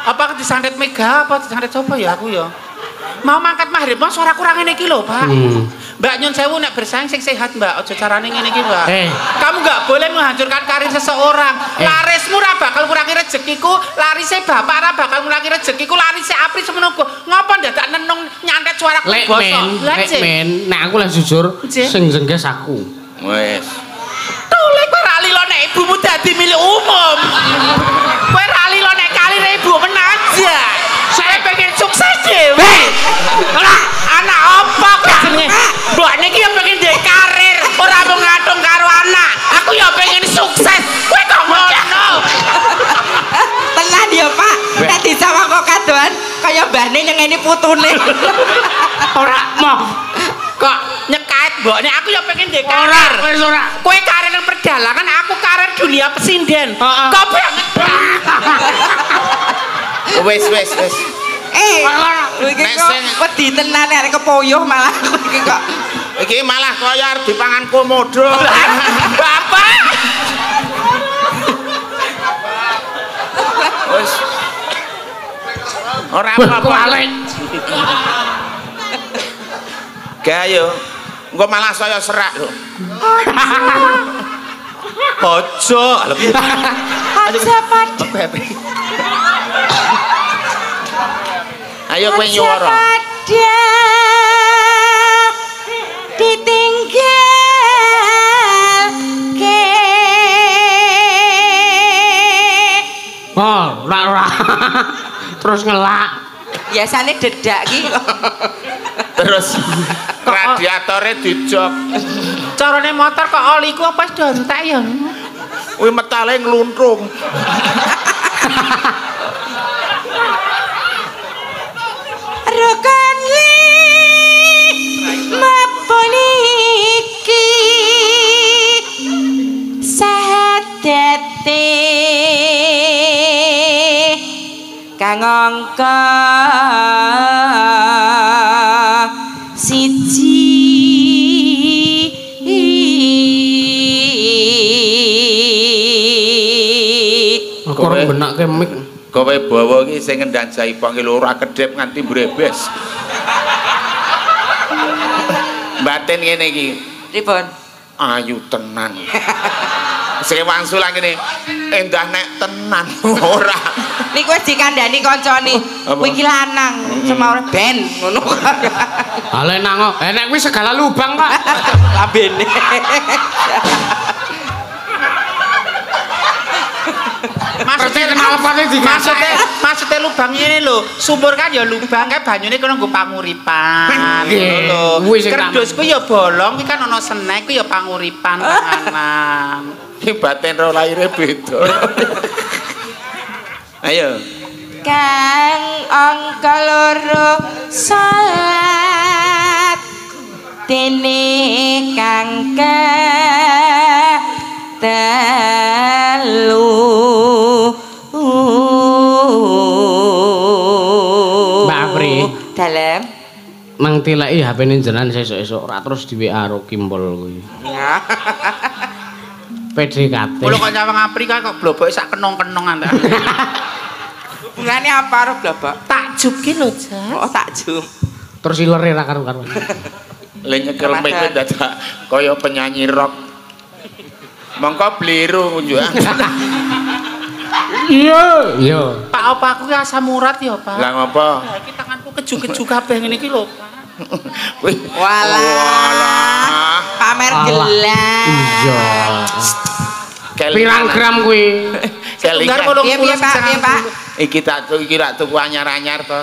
Apa aku disantet Mega apa disantet sapa ya aku ya? Mau mangkat maghrib mau suara kurang ngene iki lho, Pak. Mbak nyun sewu nek bersaing sing sehat, Mbak. Aja carane ngene iki, Mbak. Kamu gak boleh menghancurkan karir seseorang. Larismu ra bakal kurangi rezekiku, larise bapak ra bakal kurangi rezekiku, larise Apri semenogo. Ngopo ndak nenung nyantet suara kok bosok. Lek men, nek aku lan jujur sing jengges aku. Wes. Tulek ora lilo nek ibumu dadi milik umum. Kowe ra lilo nek kalire ibu menaja. Saya pengen sukses dhewe. Ora anak apa kok jenenge? Mbok niki ya pengen duwe karir, ora mung ngatung karo anak. Aku ya pengen sukses. Kowe kok ngono. Tenan ya, Pak. Nek dijawab kok kadoan kaya mbane nyengeni putune. Ora moh. Kok nyekait mbokne aku ya pengen duwe karir. Wis ora. Kowe karir nang perdalangan, aku karir dunia Pesindhen. Kok banget. Wes. Nek sing wedi tenan arek kepoyoh malah iki kok. Iki malah kaya arep dipangan komodo. Bapak. Wes. Ora apa-apa. Gayo. Engko malah saya serak lho. Ojo. Aja padu. Ayo kowe nyuwara. Ditinggal ke. Oh, ora. Terus ngelak. Biasane dedak iki. Terus radiatore dijok. Carane motor kok oli ku apa dontek ya. Kuwi metale ngluntrung. Rukun mapuniki sahadate kang angka siji korong benak kemik. Kowe bawa iki sing ngendhan jaipong iki lho ora kedhep nganti brebes. Batin ngene iki. Pripun? Ayu tenan. sing wangsul ngene. Endah nek tenan ora. Niku wis dikandhani kancane. Kuwi iki lanang, semar ben ngono. Ha lanang, enek kuwi segala lubang, Pak. Lambene. Maksudnya lubang ini lho, sumur kan ya lubang, kan banyune kono nggo panguripan lho. Kerdosku ya bolong, kan ono senek ku ya panguripan tenan. Ki baten ro laire beda. Ayo. Kang angka loro salat dene kang telu. Mbak Apri dalem mang tileki HP-ne jenengan sesuk-esuk ora terus di WA karo Kimpol kuwi. Ya. PDKT. Kulo kok nyawang Apri kok bloboke sak kenong-kenongan ta. Hubungane apa karo blobok? Takjuk ki lho, Jas. Oh, takjuk. Terus ilere ra karo-karo. Lha nyekel mic kuwi dadak kaya penyanyi rock. Mongko bliru njuan. Iya, iya. Pak apa aku ki asam urat ya, Pak? Lah ngopo? Lah iki tanganku keju-keju kabeh ngene iki lho, Pak. Walah. Pamer gelang. Iya. Pirang gram kuwi? Selingan. Piye, Pak? Piye, Pak? Iki tak iki rak tuku anyar-anyar to.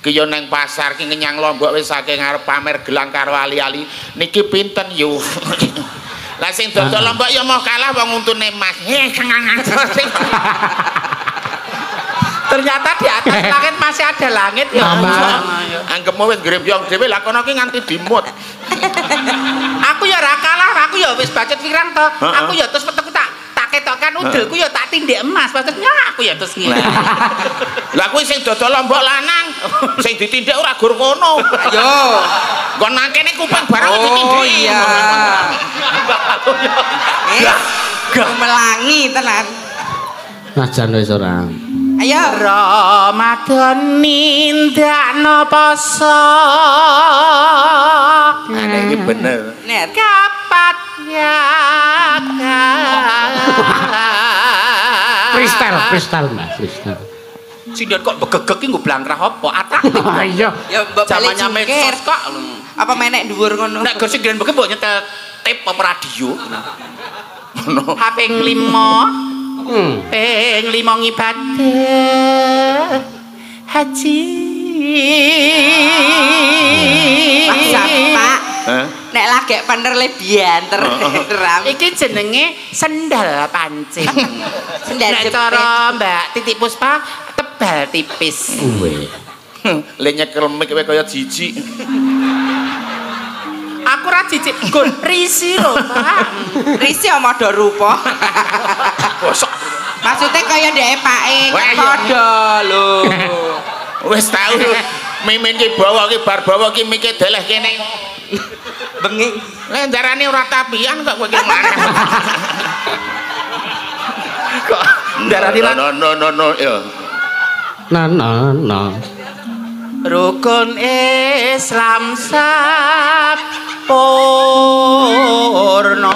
Ki yo nang pasar ki kenyang Lombok wis saking arep pamer gelang karo ali-ali. Niki pinten yo? Lah sing dodol Lombok ya mau kalah wong untune mas. Ternyata di atas langit masih ada langit ya. Anggepmu wis grembyong dhewe lah kono ki nganti dimut. Aku ya ora kalah, aku ya wis bacet pirang to. Aku ya terus petekku tak ketokkan udelku ya tak tindhek emas. Maksudnya aku ya terus ngene. Lah kuwi sing dodol Lombok lanang, sing ditindhek ora gur kono. Yo. Nggon mangkene kuping barang ditindhek. Oh iya. Melangi tenan. Najan wis ora. Ayo Ramadan nindakno poso. Ana iki bener. Nek kapat ya. Freestyle Mas, freestyle. Sindon kok begegek ki nggo blangrah apa atake. Ha iya. Ya mbok jamane medsos kok. Apa menek dhuwur ngono. Nek gor sindon mbok nyetel tip apa radio. HP 5. Ping 5 ibadah haji. Pak. Nek lagek pener le bianter. Iki jenenge sendal pancing. Sendal jepit. Nek cara Mbak Titik Puspa tebal tipis. Le nyekel mik kowe kaya jijik. Aku ra jijik, gun risi lho, Pak. Risi ama do rupa. Bosok. Maksudnya kaya ndeke pake padha lho. Wis tau Mimin ki bawa ki bar bawa ki mike deleh kene. Bengi. Lah ndarane ora tapian kok kowe ki maneh. Kok ndarane no ya. Nah. Rukun Islam sampurna.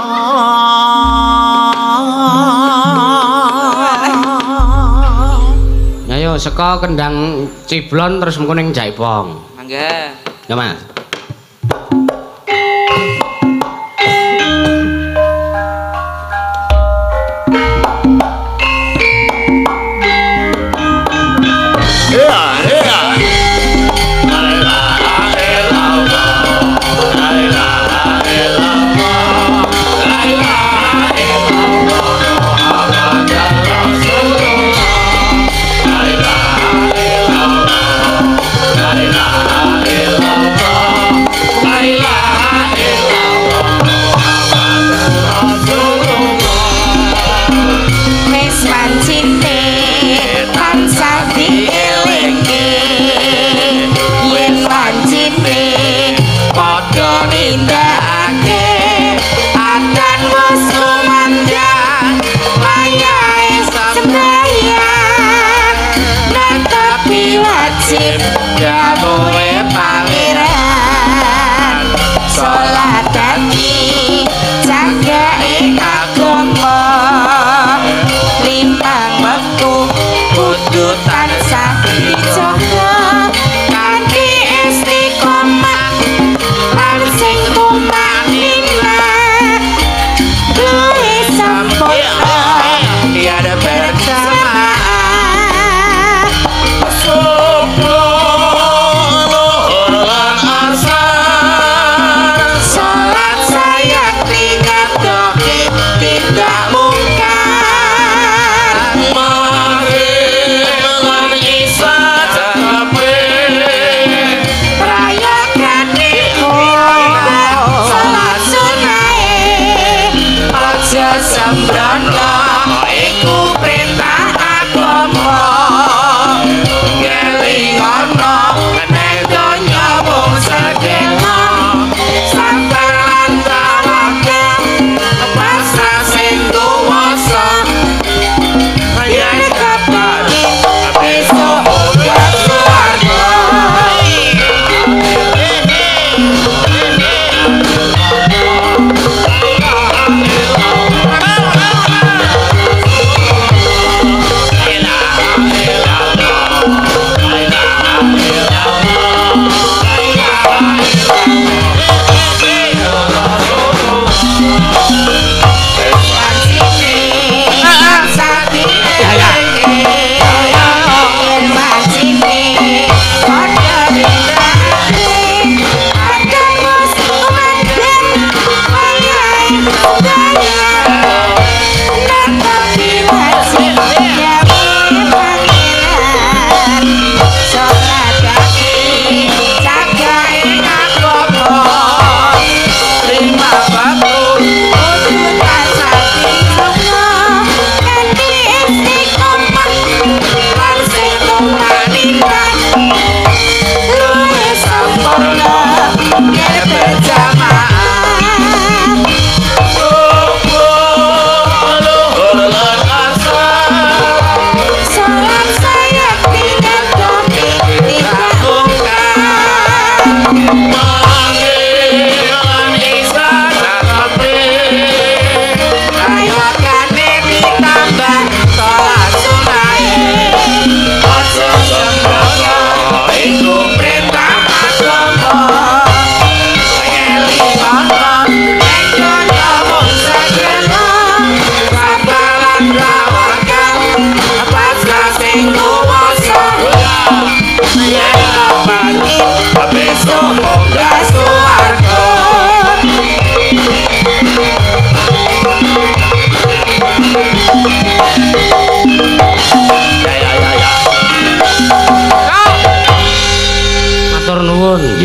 Ayo saka kendang ciblon terus mengko ning jaipong. Mangga. Ya, Mas. Salat dan jaga agama.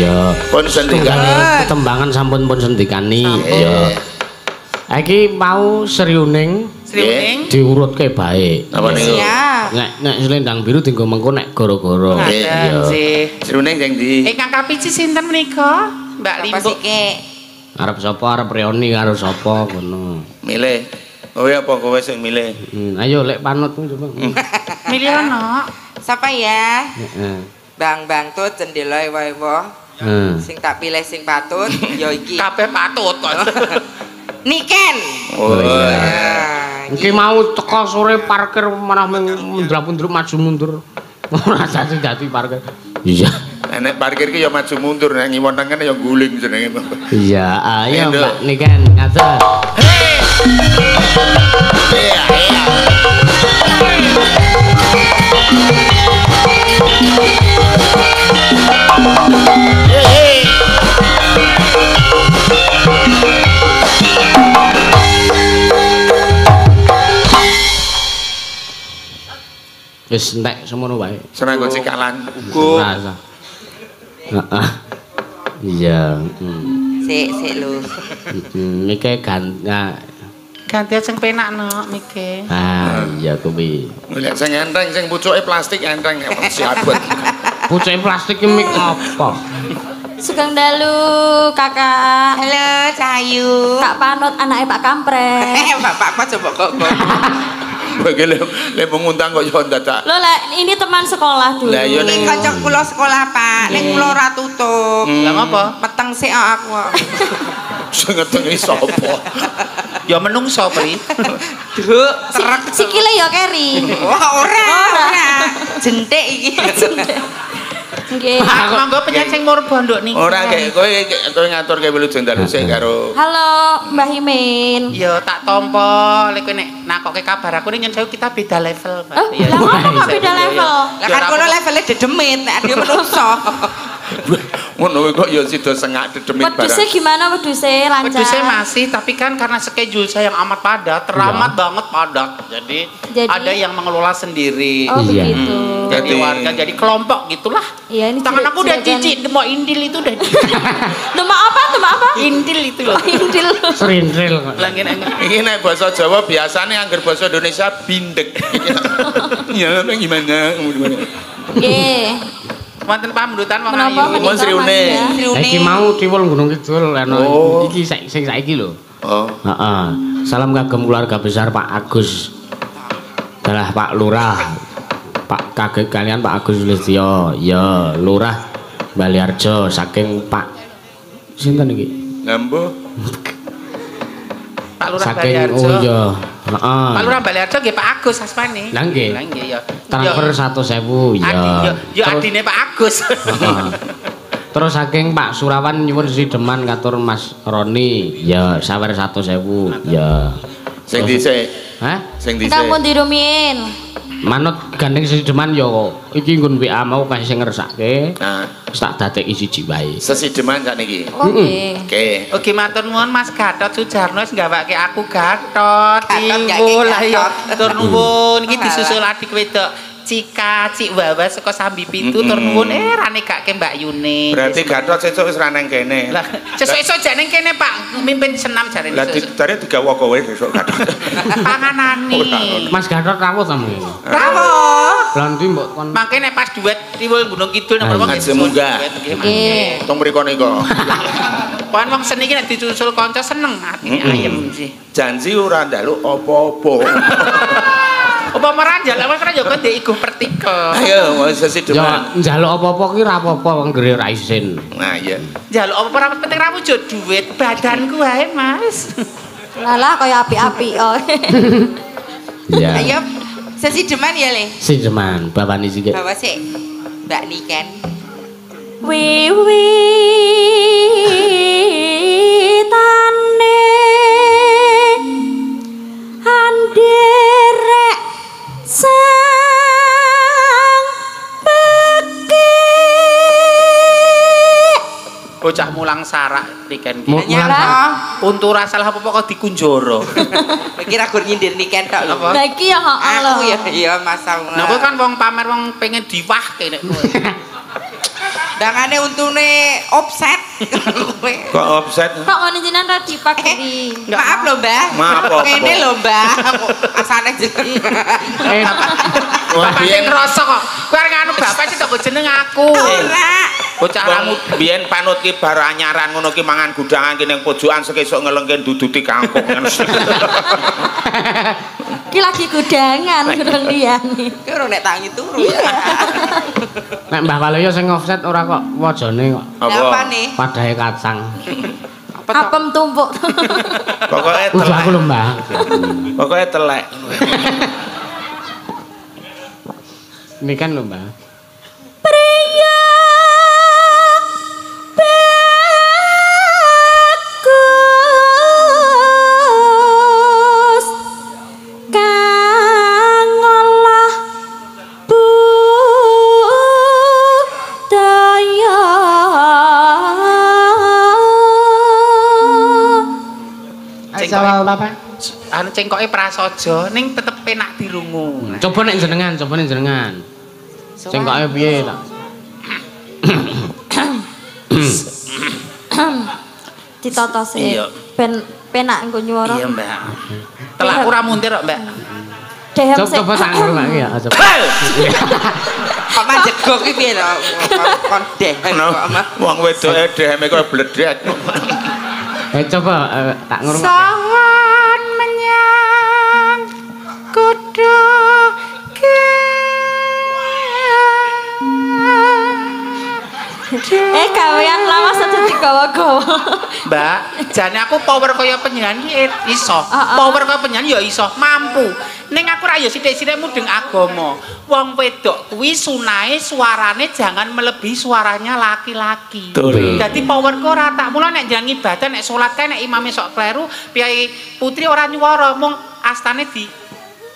Ya, pun sendikani, ketembangan sampun pun sendikani. Ya, aki mau seriuning diurut kayak baik. Apa nih? Nek selendang biru tinggal mengkonek goro-goro. Ada sih. Seriuning yang di. Kakak pici sinten menika, Mbak Limbo. Arab sopo, Arab reoni, Arab sopo, kono. Milih. Oh ya, pokoknya saya milih. Ayo, lek panut pun coba. Milih no. Siapa ya? Bang tut cendelai wae sing tak pilih sing patut ya iki kabeh patut kok Niken. Oh iya iki mau teko sore parkir manah mundur maju mundur ora satu dadi parkir. Iya nek parkir ki ya maju mundur nek ngiwon tengen ya guling jenenge. Iya ayo Mbak Niken ngaten. Iya iya wis entek semono wae. Seneng go cekalan uga. Heeh. Iya. Sik lho. Mike ganti sing penakno mike. Ah, iya kuwi. Lek sing enteng sing pucuke plastik enteng nek siabet. Pucuk plastik ini apa? Sugeng dalu kakak. Halo Cahayu. Kak Panut anaknya Pak Kampret. Bapak apa coba kok. Bagaimana lembung ngundang kok Yon Dadak. Loh ini teman sekolah dulu. Ini kocok pulau sekolah Pak. Ini pulau ratutup. Lama apa? Peteng sih aku. Sengeteng ini sopo. Ya menung sopri. Duh, terak. Sikile ya keri. Wah orang. Jentik ini. Nggih. Monggo penyanyi sing mur bondok niki. Ora kek kowe ngatur kowe wilujeng daluse karo. Halo Mbah Mimin. Ya tak tampa lek kowe nek nakoke kabar aku nyun sewu kita beda level, Pak. Ya. Lah kok beda level? Lah kan kono levele dedemit nek dhewe menungso. Ngono kok ya sida sengak dedemit barang. Wedhuse gimana wedhuse lancar? Wedhuse masih tapi kan karena schedule saya yang amat padat, teramat banget padat. Jadi ada yang mengelola sendiri. Oh begitu. Jadi warga jadi kelompok gitulah. Iya, tangan aku udah cicit, mau indil itu udah cicit. Nama apa? Nama apa? Indil itu loh. Indil. Serindil. Langin angin. Ini naik bahasa Jawa biasanya angger bahasa Indonesia bindek. Ya, gimana? Ye. Mantan pamdutan mengayu. Mau seriune. Iki mau tiwul Gunung Kidul. Iki sing saiki lho. Oh. Salam kagem keluarga besar Pak Agus. Adalah Pak Lurah. Pak kakek kalian Pak Agus Listio, ya Lurah Baliarjo, saking Pak sinten iki? Ngambo. Pak Lurah Baliarjo. Oh iya. Heeh. Pak Lurah Baliarjo nggih Pak Agus asmane. Lah nggih. Lah nggih ya. Transfer 100.000 ya. Ya adine Pak Agus. Terus saking Pak Surawan nyuwun sideman katur Mas Roni, ya sawer 100.000 ya. Sing dhisik. Hah? Sing dhisik. Sampun dirumiyin. Manut gandeng sesideman yo, iki nggon WA mau kae sing ngresake. Nah, tak dadeki siji wae. Sesideman sak niki. Oke. Oke, matur nuwun Mas Gatot Sujarno wis gawake aku Gatot. Ibu lah yo. Matur nuwun iki disusul adik wedok Cika, Cik Wawa saka Sambi Pitu tur nuwun rane gake Mbak Yune. Berarti Gatot sesuk wis ra nang kene. Lah, sesuk jan nang kene Pak, mimpin senam jare niku. Lah ditare digawa kowe sesuk Gatot. Panganane. Mas Gatot rawuh ta mung. Bravo. Blanti mbok kon. Mangke nek pas duet tiwul Gunung Kidul nek wong iki semoga. Nggih. Tong mriko niku. Pan wong seni iki nek dicusul kanca seneng atine ayem sih. Janji ora ndaluk apa-apa. Apa meranjal awak kan yo kok diigu pertikel. Ayo sesideman. Yo njaluk apa-apa ki ra apa-apa wong gere ra isin. Nah iya. Njaluk apa ora penting ra wujud duit badanku wae, Mas. Lalah kaya api-api. Ya. Ayo sesideman ya, Le. Sesideman, bapane sik. Bawa sik. Mbak Niken. Wiwi tane andir bocah mulang sarak Niken nyala untuk rasa lah pokoknya dikunjoro kira gue nyindir Niken tak lho bagi ya aku ya iya masalah nah kan wong pamer wong pengen diwah kayak dangane untune offset. Kok offset? Kok ngene jenengan ra dipakeri. Maaf lho, Mbah. Ngene lho, Mbah. Asane jenengan. Bapak sing ngrasa kok. Kowe arep nganu bapak sing kok jeneng aku. Ora. Bocah ramu biyen panut ki bar anyaran ngono ki mangan gudangan ki ning pojokan sesuk ngelengke duduti kangkung. Ki lagi gudangan kurang liyane. Ki ora nek tangi turu ya. Nek Mbah Waluyo sing offset ora kok wajane kok. Apa nih? Padahe kacang. Apem tumpuk. Pokoke telek. Aku lho, Mbah. Pokoke telek. Ini kan lho, Mbah. Priya sawal bapak anu cengkoke prasaja ning tetep penak dirungu. Coba nek jenengan. Cengkoke piye ta? Ditata sih. Ben penak engko nyuwara. Iya, Mbak. Telakku ora muntir kok, Mbak. Coba sanggur mak ya. Kok manjeg gok iki piye to? Kon dehem kok. Wong wedoke deheme kok bledhek. Coba tak ngurung sowan menyang kudu kawean lawas aja digawa-gawa Mbak, jane aku power kaya penyanyi iso power kaya penyanyi ya iso mampu ning aku ra ya sithik-sithik mudeng agama wong wedok kuwi sunahe suarane jangan melebihi suaranya laki-laki dadi power ku ora tak mula nek njangi ibadah nek salat kae nek imame sok kleru piyai putri ora nyuwara mung astane di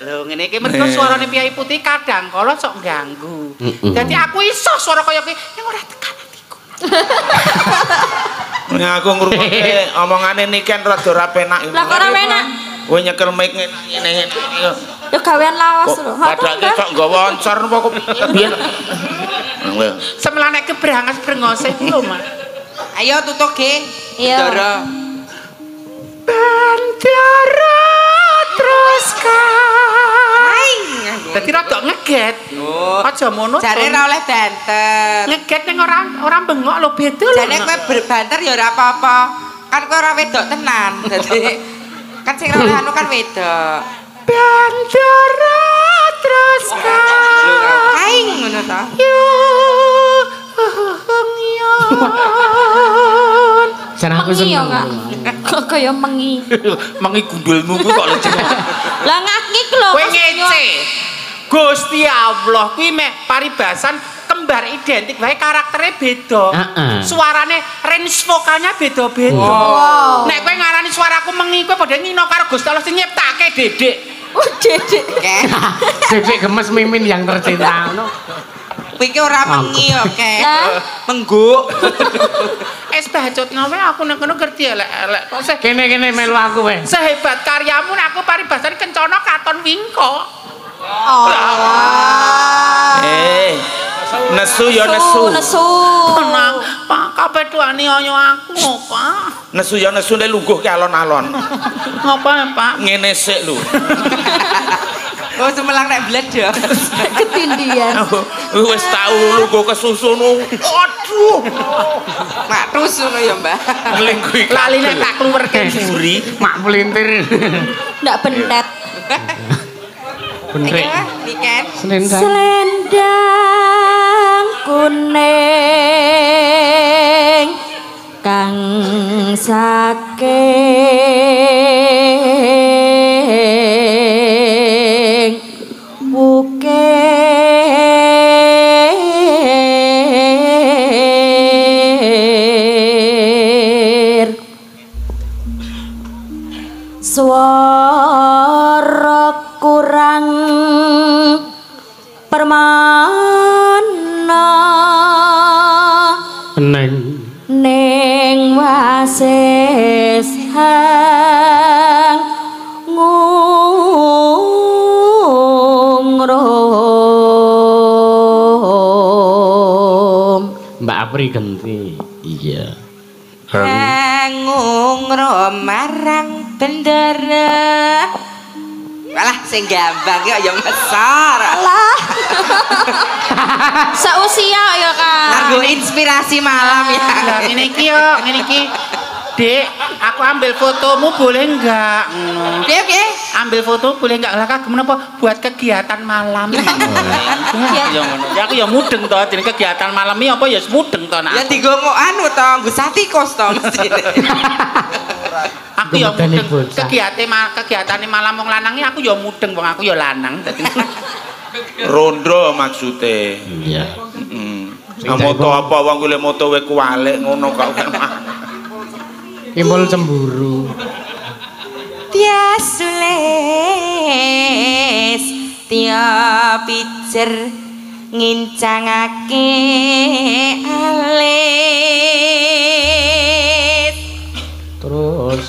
lho ngene iki mergo suarane piyai putih kadang kala sok ganggu dadi aku iso suara kaya kuwi ning ora tekan nah aku ngrungokke omongane Niken rada ora penak. Lah kok ora penak? Kowe nyekel mic ngene-ngene. Ya gawean lawas lho. Padahal kok nggawa oncor apa kok piye? Semelanek kebrangas brengose lho, Mas. Ayo tutuk ge. Bandara. Bandara teruskan. Dadi rada ngeget. Aja mono. Jare ora oleh banter. Ngeget ning ora bengok lho beda lho. Jane kowe berbanter ya ora apa-apa. Kan kowe ora wedok tenan. Dadi kan sing ora anu kan wedok. Banter teruskan. Aing ngono ta. Yo. Jane aku seneng. Kok kaya mengi. Mengi gundulmu kok lho. Lah ngakik lho. Kowe ngece. Gusti Allah kuwi meh paribasan kembar identik wae karaktere beda. Suarane range vokalnya beda-beda. Nek kowe ngarani suaraku mengi kowe padha ngino karo Gusti Allah sing nyiptake Dedek. Oh, Dedek. Dedek gemes Mimin yang tercinta ngono. Kuwi ora mengi oke. Mengguk. Es bacotno wae aku nek ngono ngerti elek-elek. Kok kene-kene melu aku wae. Sehebat karyamu aku paribasan kencana katon wingko. Oh. Nesu ya nesu. Nesu. Nang, Pak kabeh duani oyo aku, Pak. Nesu ya nesu le lungguh ke alon-alon. Ngapa, Pak? Ngene sik lho. Oh, semelang nek bledo. Ketindian. Wis tau lungguh kesusu nu. Aduh. Matus ngono ya, Mbah. Lali nek tak kluwerke mburi, mak melintir. Ndak bentet. Selendang kuning kang saking Bukir swara kurang permana neng Apri ganti. Iya. Bangung romarang bendera. Alah sing gampang ya mesor. Alah. Sausia ya kan. Lagu inspirasi malam ya. Lah ngene iki yo, ngene iki. Dek, aku ambil fotomu boleh enggak? Oke, oke. Ambil foto boleh enggak? Lah kagem menapa buat kegiatan malam. Ya ngono. Ya aku ya mudeng to, jadi kegiatan malam iki apa ya mudeng to nak. Ya digo anu to, Gus Atikus to mesti. Aku ya mudeng kegiatan malam wong lanang aku ya mudeng wong aku ya lanang dadi. Rondo maksude. Iya. Heeh. Moto apa wong golek moto we kuwalek ngono kok. Timbul cemburu. Tias sules tiap pijer ngincangake alis. Terus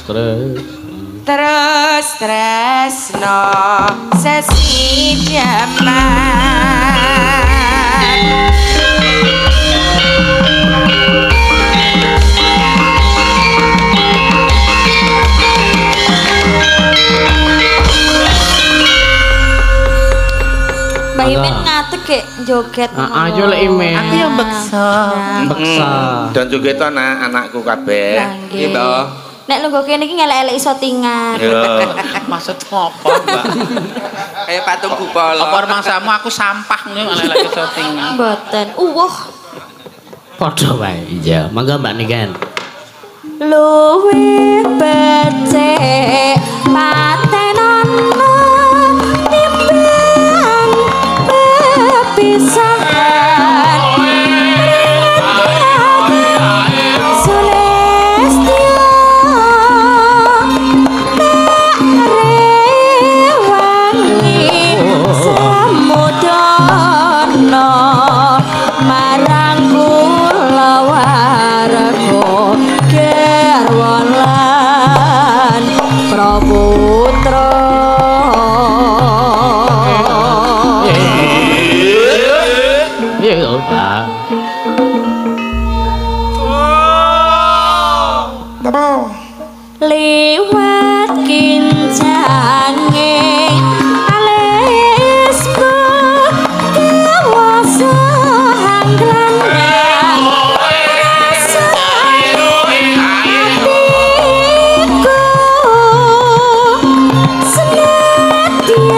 tresno sesi jaman. Mbak Mimin ngatek kek joget. Ayo lek Mimin. Aku yang beksa. Beksa. Dan joget ana anakku kabeh. Nggih to. Nek lungguh kene iki ngelek-elek iso tingan. Maksud apa, Mbak? Kayak patung gupala. Apa mangsamu aku sampah ngene ngelek-elek iso tingan. Mboten. Uwuh. Padha wae. Iya, mangga Mbak Niken. Luwe becik patenan pisahan peringatan celestia tak rewangi samudono marang kula warga gerwan lan praputra. Liwat kincange alisku dewasa hanglandang rasane hatiku senadyan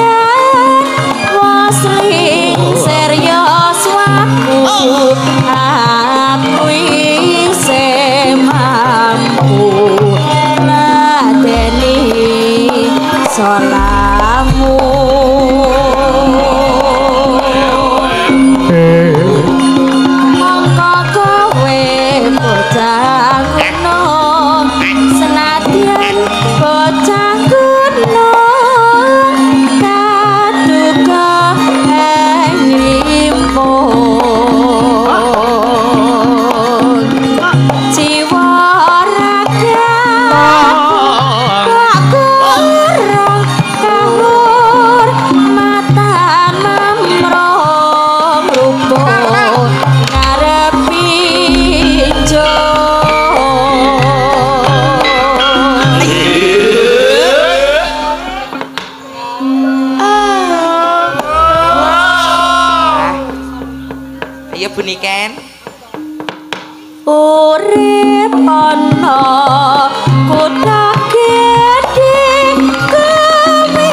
wasling serius waku aku isih mampu salamu. Mongko kowe bocah gunung senadyan bocah gunung kaduka hanyipun jiwa raga. Niken urip ana kota gede kowe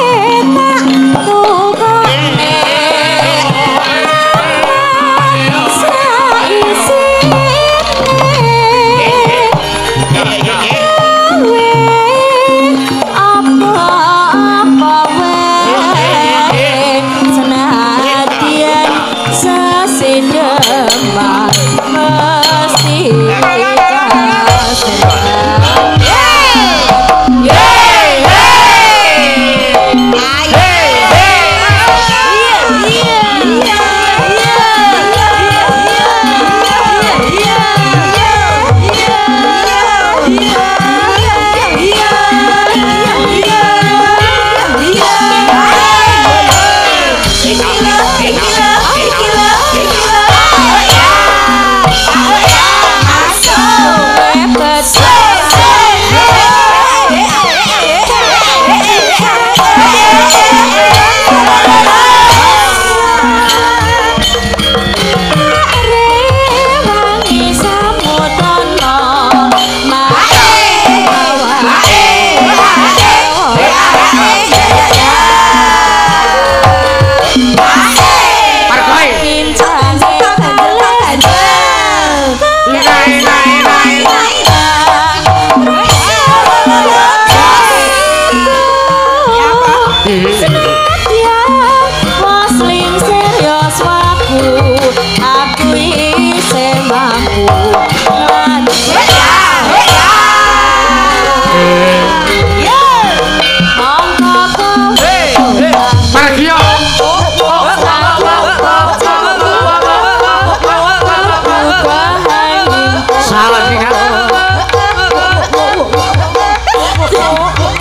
tak tukone saisine kowe apa-apa wae senadyan seseda mesti kita selamat.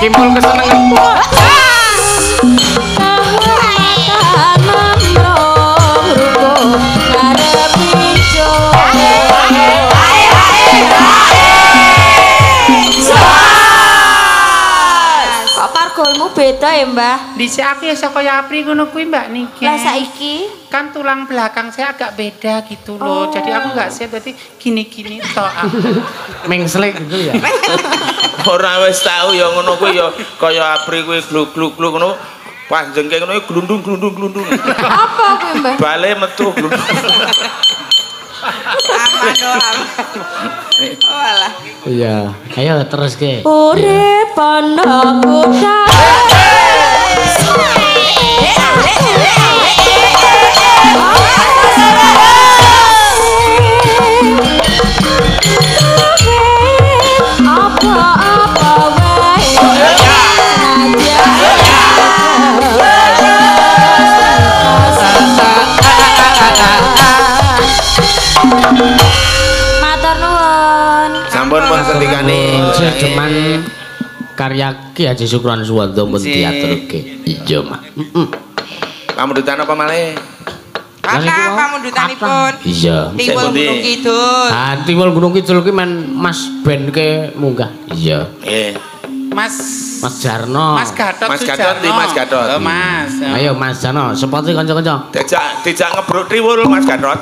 Kimpul kesenengan beda ya mbah. Di saya kaya Apri ngono kuwi mbak Niki. Lah saiki kan tulang belakang saya agak beda gitu loh. Oh. Jadi aku nggak siap berarti gini-gini toh. Mengslek gitu ya. Ora wis tau ya ngono kuwi ya kaya Apri kuwi gluk-gluk ngono. Pas jengke ngono glundung-glundung. Apa kuwi mbah? Bale metu glundung. Aman doang. Walah. Iya, ayo terus ke. Urip ana buka. Cuman karya Ki Haji Sukron Suwanto pun diaturke. Iya, Mak. Heeh. Pamundutan apa malih? Kakak pamundutanipun. Iya. Tiwul Gunung Kidul. Ah, Tiwul Gunung Kidul ki men Mas Ben ke munggah. Iya. Eh. Mas Jarno. Mas Gatot. Oh, Mas. Ayo Mas Jarno, sepoti kanca-kanca. Dijak ngebruk Tiwul Mas Gatot.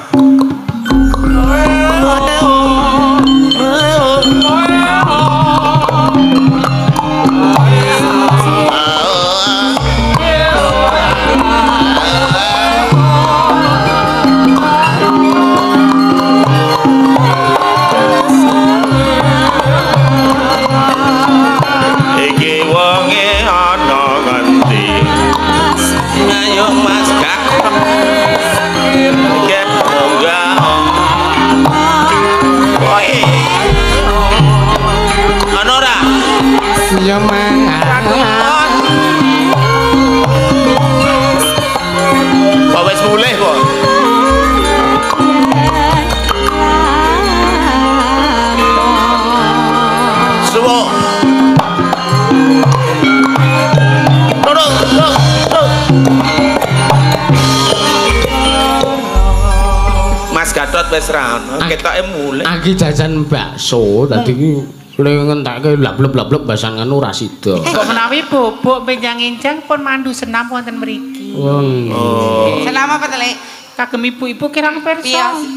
Aki jajan bakso tadi ini ngentekke blablub-blablub basan ngono ora sida. Kok menawi bobok penjang-enjang pun mandu senam wonten mriki. Oh. Senam apa, Telik? Kagem ibu-ibu kirang pirsa.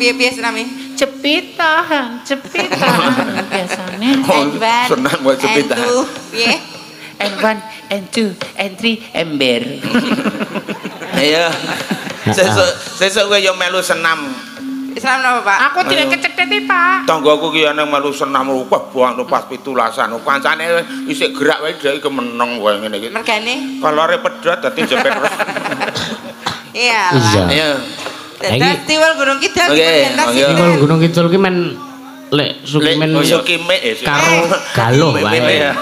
Piye sename? Jepit tahan, jepit tahan biasane. Senam wae jepit tahan. Piye? N1, N2, N3 ember. Ayo. Sesuk kowe yo melu senam. Senam napa Pak? Aku tidak kecetheti Pak. Tanggoku ki ana melu senam rupa buang pas 17-an. Kancane isih gerak wae dhek kemeneng wae ngene iki. Mergane kolore pedhot dadi jepit. Iyalah. Ayo. Tetes Tiwul Gunung Kidul. Tiwul Gunung Kidul ki men lek Sukimin karo Galuh wae.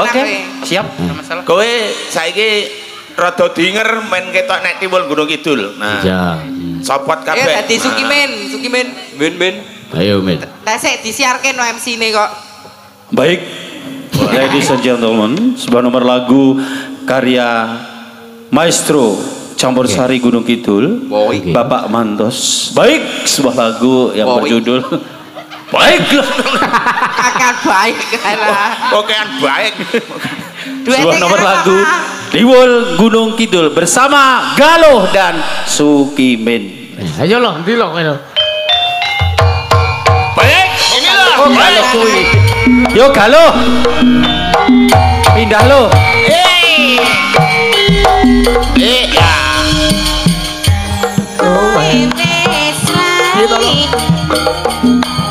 Oke, siap. Kowe saiki rada dinger men ketok nek Tiwul Gunung Kidul. Nah. Iya. Sopot kabeh. Ya dadi Sukimin. Min. Ayo, Min. Tasik disiarkan no MC-ne kok. Baik. Ladies and gentlemen, sebuah nomor lagu karya Maestro Campursari Gunung Kidul, Bapak Mantos. Baik, sebuah lagu yang berjudul Baiklah. Akan baik lah. Oke, baik. Sebuah nomor lagu Tiwul Gunung Kidul bersama Galuh dan Sukimin. Ayo loh, di loh. Baik, ini loh. Yo Galuh, pindah loh. Ya.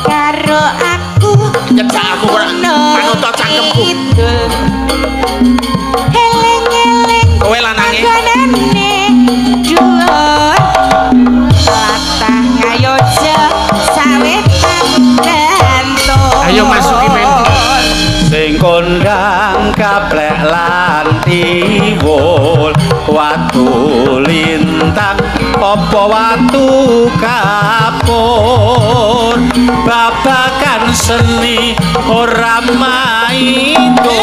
Karo aku. Cepat aku orang manutot cangkemku. Kowe lanange kanane duwur latah ayo sawet kanto ayo masuki men sing kondang kaplek lan tiwul kuat watu lintang apa watu kapur babakan seni ora maido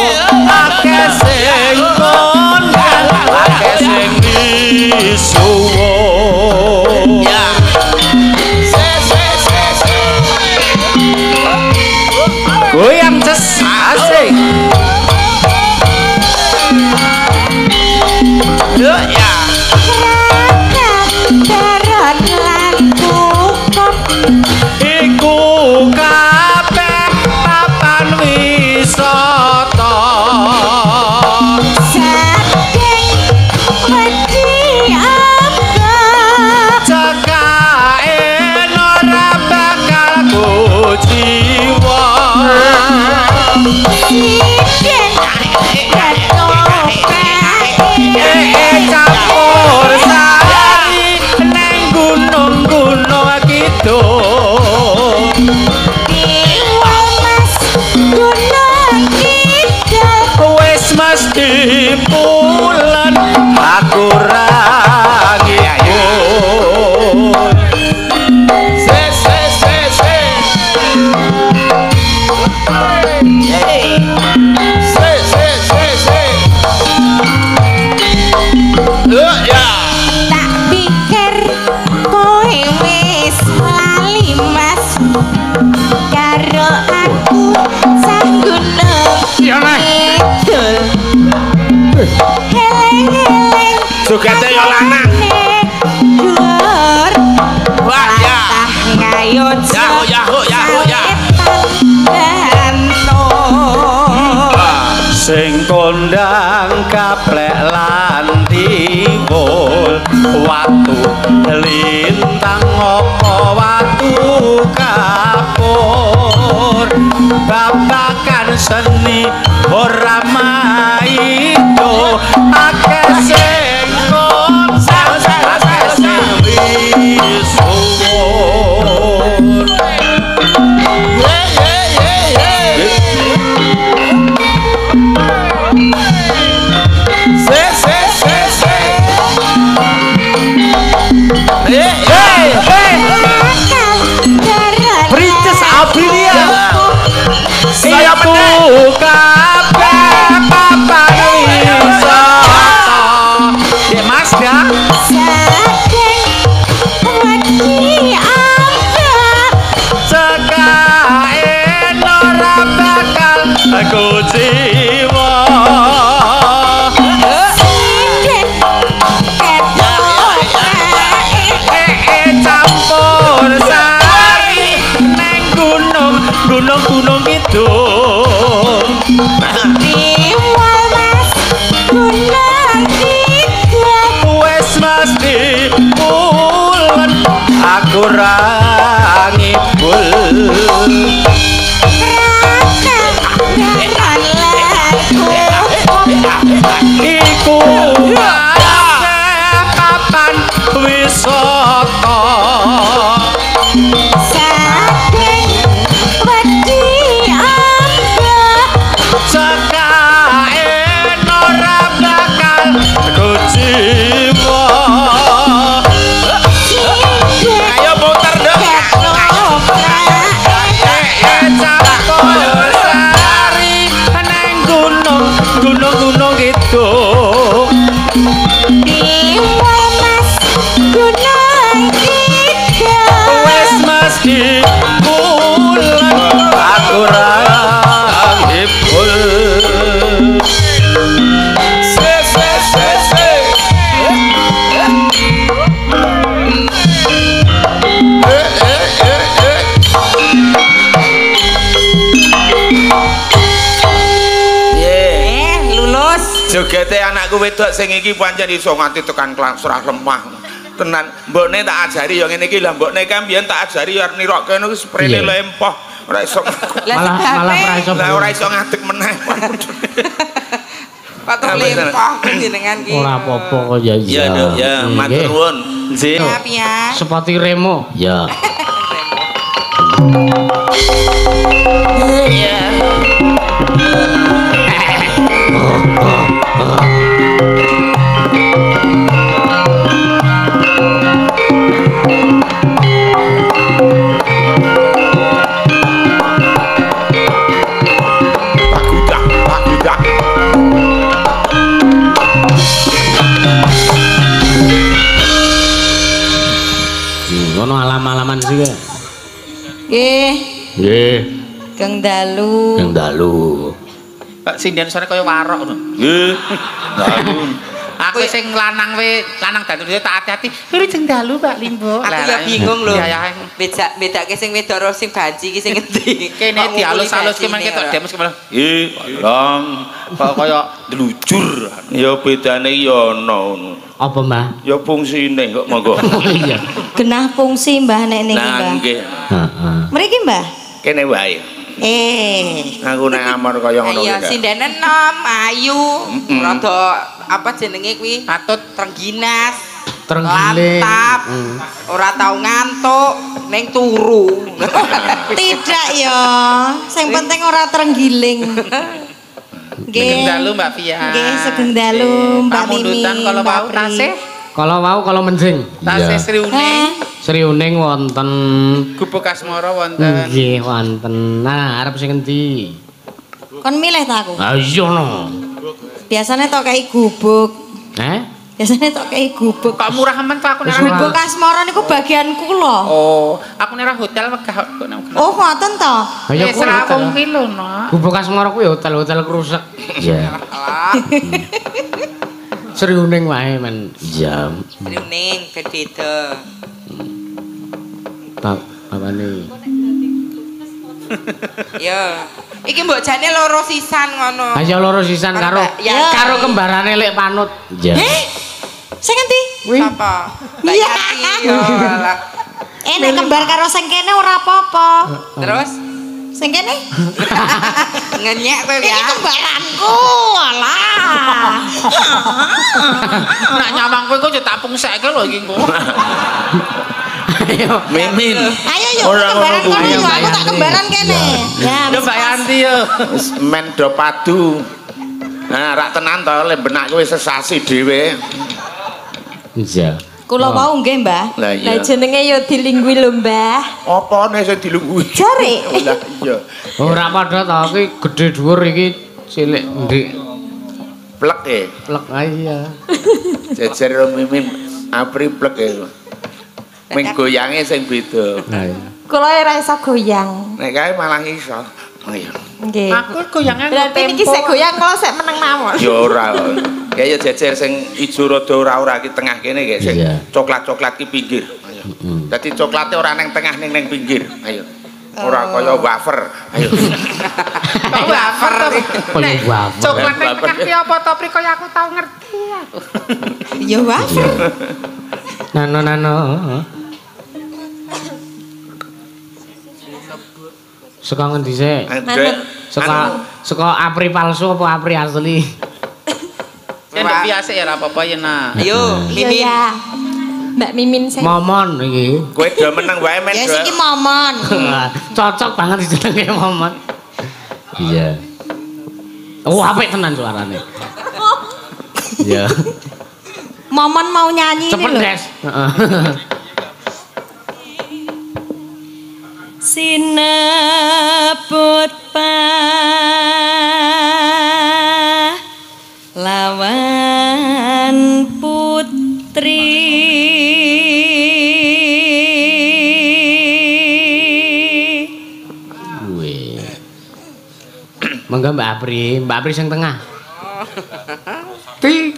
akeh sing kondang akeh sing disuwun goyang ces asik ya iku kabeh papan wisata saking wedi apa cekae ora bakal kuciwa Sinden campur sari neng gunung-gunung Kidul Dewa mas Gunung Kidul wis mesti pulen aku rangi sugete yo lanang wah ya yaho yaho yaho ya sing kondang kaplek lan timbul watu lintang apa watu kapur babakan seni ora maido akeh sing kondang akeh sing disuwun Prinses Aprilia saya buka papa Isa Dek Mas dah saking wedi apa sekae ora bakal aku jiwa Gunung Kidul Dewa mas Gunung Kidul wis mesti pulen aku ra ngibul iku papan wisata jogete anakku wedok sing iki pancen iso nganti tekan surah remah tenan mbokne tak ajari ya ngene iki lha mbokne kan biyen tak ajari ya nirokke niku sprene lempoh ora iso malah ora iso ngadeg meneh patur lempoh jenengan iki ora apa-apa kok ya iya ya matur nuwun nggih sepati remo ya ya Oh, oh, oh. ngono alam-alaman sih ya. Nggih. Nggih. Kang dalu. Kang dalu. Pak Sindhen sore kaya warok ngono. Nggih. Dalu. Aku sing lanang we, lanang dandur tak hati-hati. Lho jeng dalu Pak Limbo. Aku ya bingung lho. Bedake sing wedok karo sing banci iki sing endi. Kene dialus-alus kemen ketok demes kemana. Nggih, Bang. Kok kaya delujur. Ya bedane ya ana ngono. Apa, Mbah? Ya fungsine kok monggo. Iya. Genah fungsi Mbah nek niki, Mbah. Nah, nggih. Heeh. Mriki, Mbah. Kene wae. Aku nek amar kaya ngono iki. Ya Sindhen enom, ayu, rada apa jenenge kuwi? Atut trengginas, trenggiling. Lantap. Ora tau ngantuk, ning turu. Tidak ya. Sing penting ora trenggiling. Nggih. Segeng dalu Mbak Pia. Nggih, segeng dalu Mbak Mimin. Kalau wau tasih, kalau wau kalau menjing. Tasih Sri Uning. Sri Uning wonten Gubuk Asmara wonten. Nggih, wonten. Nah, arep sing endi? Kon milih ta aku? Ha iya no. Biasane tok kei gubuk. Heh? Biasane tok kei gubuk. Kok murah men aku nek Gubuk Asmara niku bagian kula. Oh, aku nek hotel wegah kok nek. Oh, ngoten to. Ya Serawung ki lho, Nak. Gubuk Asmara ku ya hotel-hotel krusek. Iya. Sri Uning wae men. Jam. Sri Uning beda-beda. Pak, apane? Ya, iki mbok jane loro sisan ngono. Ha ya loro sisan karo karo kembarane lek panut. Heh. Sing endi? Sapa? Iya. Enak kembar karo sing kene ora apa-apa. Terus sing kene? Ngenyek kowe ya. Iki kembaranku. Alah. Nek nyawang kowe kok yo tak pungsekke lho iki engko. Ayo Mimin. Ayo yo kembaran kene, aku tak kembaran kene. Ya, Mbak Yanti yo. Men do padu. Nah, rak tenan to le benakku wis sesasi dhewe. Iya. Kula wau nggih, Mbah. Lah jenenge yo dilingguhi lho, Mbah. Apane sing dilungguhi? Jarik. Lah iya. Ora padha to iki gedhe dhuwur iki cilik ndhik. Plek e. Plek iya. Jejer karo Mimin Apri plek e. Ming goyange sing beda. Kula ora iso goyang. Nek kae malah iso. Nggih. Aku goyange. Berarti niki sik goyang kula sik meneng mawon. Ya ora. Kae ya jejer sing ijo rada ora-ora iki tengah kene kae sing coklat-coklat iki pinggir. Dadi coklate ora nang tengah ning nang pinggir. Ayo. Ora kaya wafer. Ayo. Kok wafer to? Nek coklat nang tengah ki apa to pri kaya aku tau ngerti aku. Ya wafer. Nano. Saka ngendi sik? Saka Apri palsu apa Apri asli? Nek biasa ya ora apa-apa ya, Nak. Ayo, Mimin. Mbak Mimin sik. Momon iki. Kowe do meneng wae men. Ya iki momon. Cocok banget dijenenge momon. Iya. Oh, apik tenan suarane. Iya. Momon mau nyanyi ini lho. Sinebut lawan putri weh. Monggo Mbak Apri yang tengah. Ti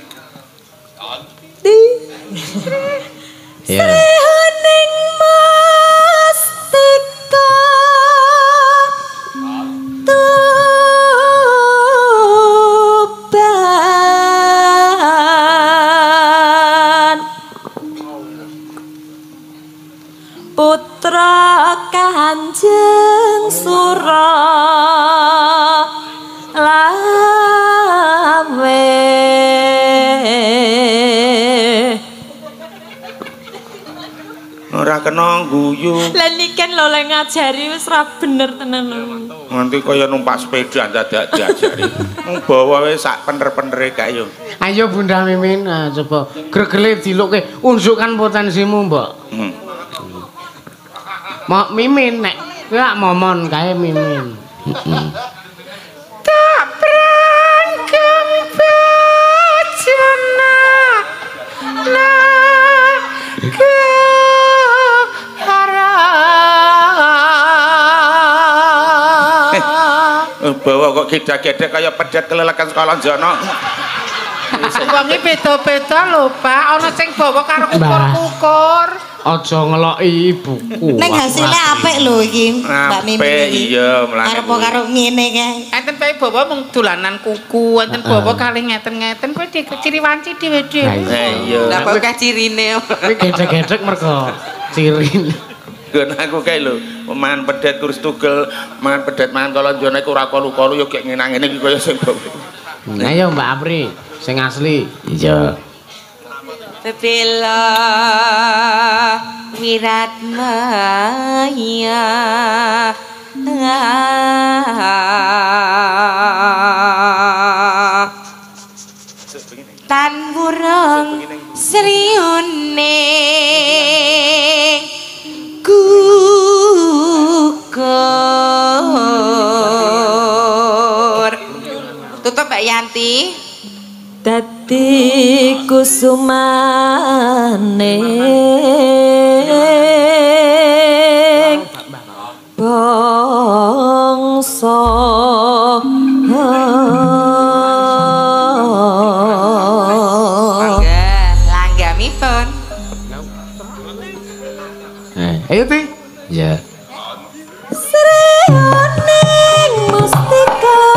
Srihuning mastika tuban putra Kanjeng Suralawe. Ora kena guyu. Lah niken lho lek ngajari wis ra bener tenan lho. Nganti kaya numpak sepeda dadak diajari. Mbawa wis sak pener-penere kae yo. Ayo Bunda Mimin, coba gregele dilukke, unjukkan potensimu, Mbok. Mak Mimin nek kowe momon kae Mimin. Tak prangkem bajana. Nah. bawa kok kida-kida kayak pedet kelelakan sekolah jono. Uangnya beda-beda lho Pak, ono sing bawa karo ukur-ukur. Aja ngeloki buku. Ning hasilnya apik lho iki Mbak Mimin. Apik iya mlaku. Arep karo ngene kae. Enten pae bawa mung dolanan kuku, enten bawa kalih ngeten-ngeten kowe diciriwanci dhewe-dhewe. Lah iya. Lah kok akeh cirine. Kowe gedhek-gedhek mergo cirine. Gun aku kae lho, mangan pedet terus tugel, mangan pedet mangan kalonjone iku ora kalu-kalu yo gek ngene iki kaya sing kok. Nah ya Mbak Apri, sing asli. Iya. Bebela wirat maya tan burung sriune gugur tutup Mbak Yanti dadi kusumane bangsa ayo teh ya sreoneng mustika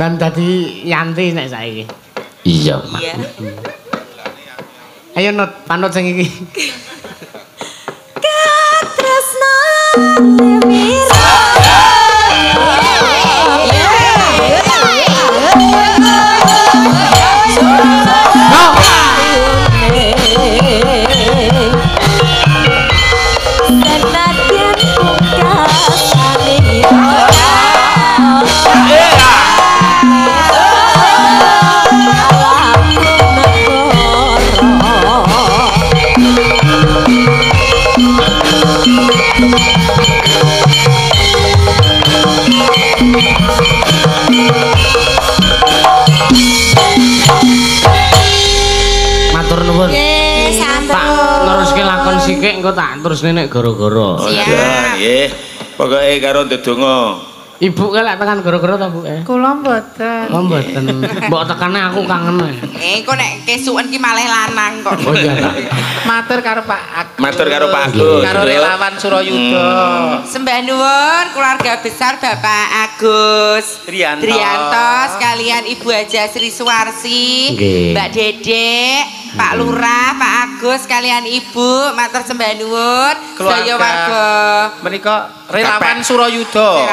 Dan tadi Yanti nek saiki. Iya, Mak. Ayo nut, panut sing iki. Engko tak terusne nek gara-gara. Nggih. Pokoke karo ndedonga. Ibu ke lek tekan gara-gara ta, Bu? Kula mboten. Oh, mboten. Mbok tekane aku kangen. Engko nek kesuken ki malih lanang kok. Oh iya. Matur karo Pak Agus. Matur karo Pak Agus. Karo Relawan Suroyudo. Sembah nuwun keluarga besar Bapak Agus Trianto sekalian Ibu Haja Sri Suwarsi, Mbak Dedek, Pak Lurah, Pak Agus, kalian Ibu, matur sembah nuwun, sedaya warga menika Relawan Suroyudo.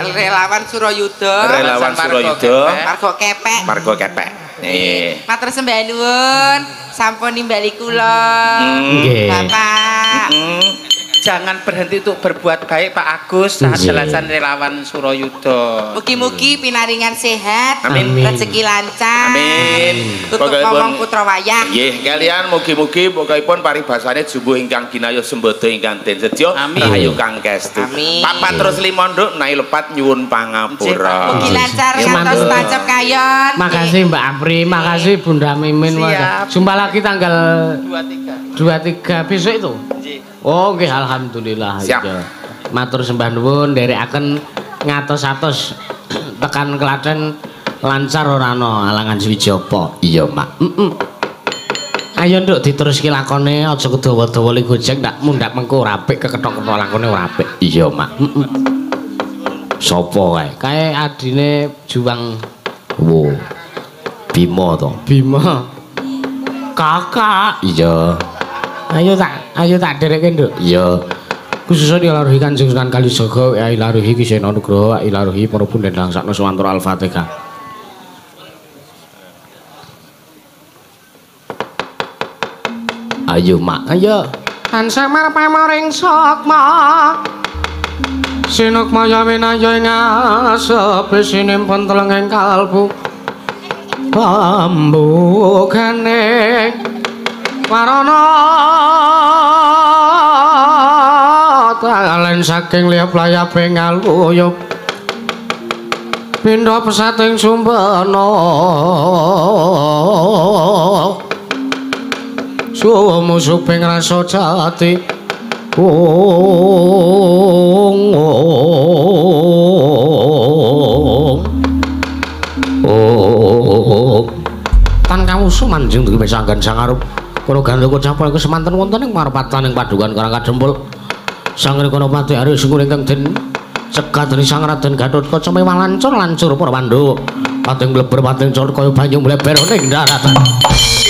Relawan Suroyudo. Relawan Suroyudo. Margo Kepek. Margo Kepek. Nggih. Matur sembah nuwun, sampun nimbali kula. Nggih. Bapak. Jangan berhenti untuk berbuat baik Pak Agus saat jelasan Relawan Suroyudo. Mugi-mugi pinaringan sehat, rezeki lancar. Amin. Tutup ngomong putra wayang. Nggih, kalian mugi-mugi pokokipun paribasane jumbuh ingkang ginaya sembodo ingkang den sedya rahayu kang kestu. Papat terus limonduk naik lepat nyuwun pangapura. Mugi lancar ngantos tancep kayon. Makasih Mbak Apri, makasih Bunda Mimin. Jumpa lagi tanggal 23 besok itu. Oke, alhamdulillah. Siap. Matur sembah nuwun nderekaken ngatos-atos tekan Klaten lancar ora ana halangan swiji apa. Iya, Mak. Ayo nduk diteruski lakone aja kedawa-dawa li gojek ndak mundhak mengko ora apik kekethok-kethok lakone ora apik. Iya, Mak. Sapa kae? Kae adine Juwang. Wo. Bima to. Bima. Kakak. Iya. Ayo tak derekin dok. Iya. Khususnya ilaruhi Kanjeng Sunan Kalijaga, ya ilaruhi Ki Sena Nugraha, ilaruhi para pundhen langsakna suwantra Al-Fatihah. Ayo Mak, ayo. Tan semar pamoring sokma. Sinuk maya winaya ing asep sinimpen teleng ing kalbu. Pambukane Warana talen saking liap layape ngaluyup pindha pesating sumbana sumusuping rasa jati tan kamu sumanjing dugi mesanggan sangarup kono gandeng kocapal iku semanten wonten ing marpatan ing padukan Karang Kadempul sangre kono pati ari sungguh ingkang den cegat ri sang Raden Gatotkaca mewah lancur para Pandhawa pating bleber pating cor kaya banyu mleber ning daratan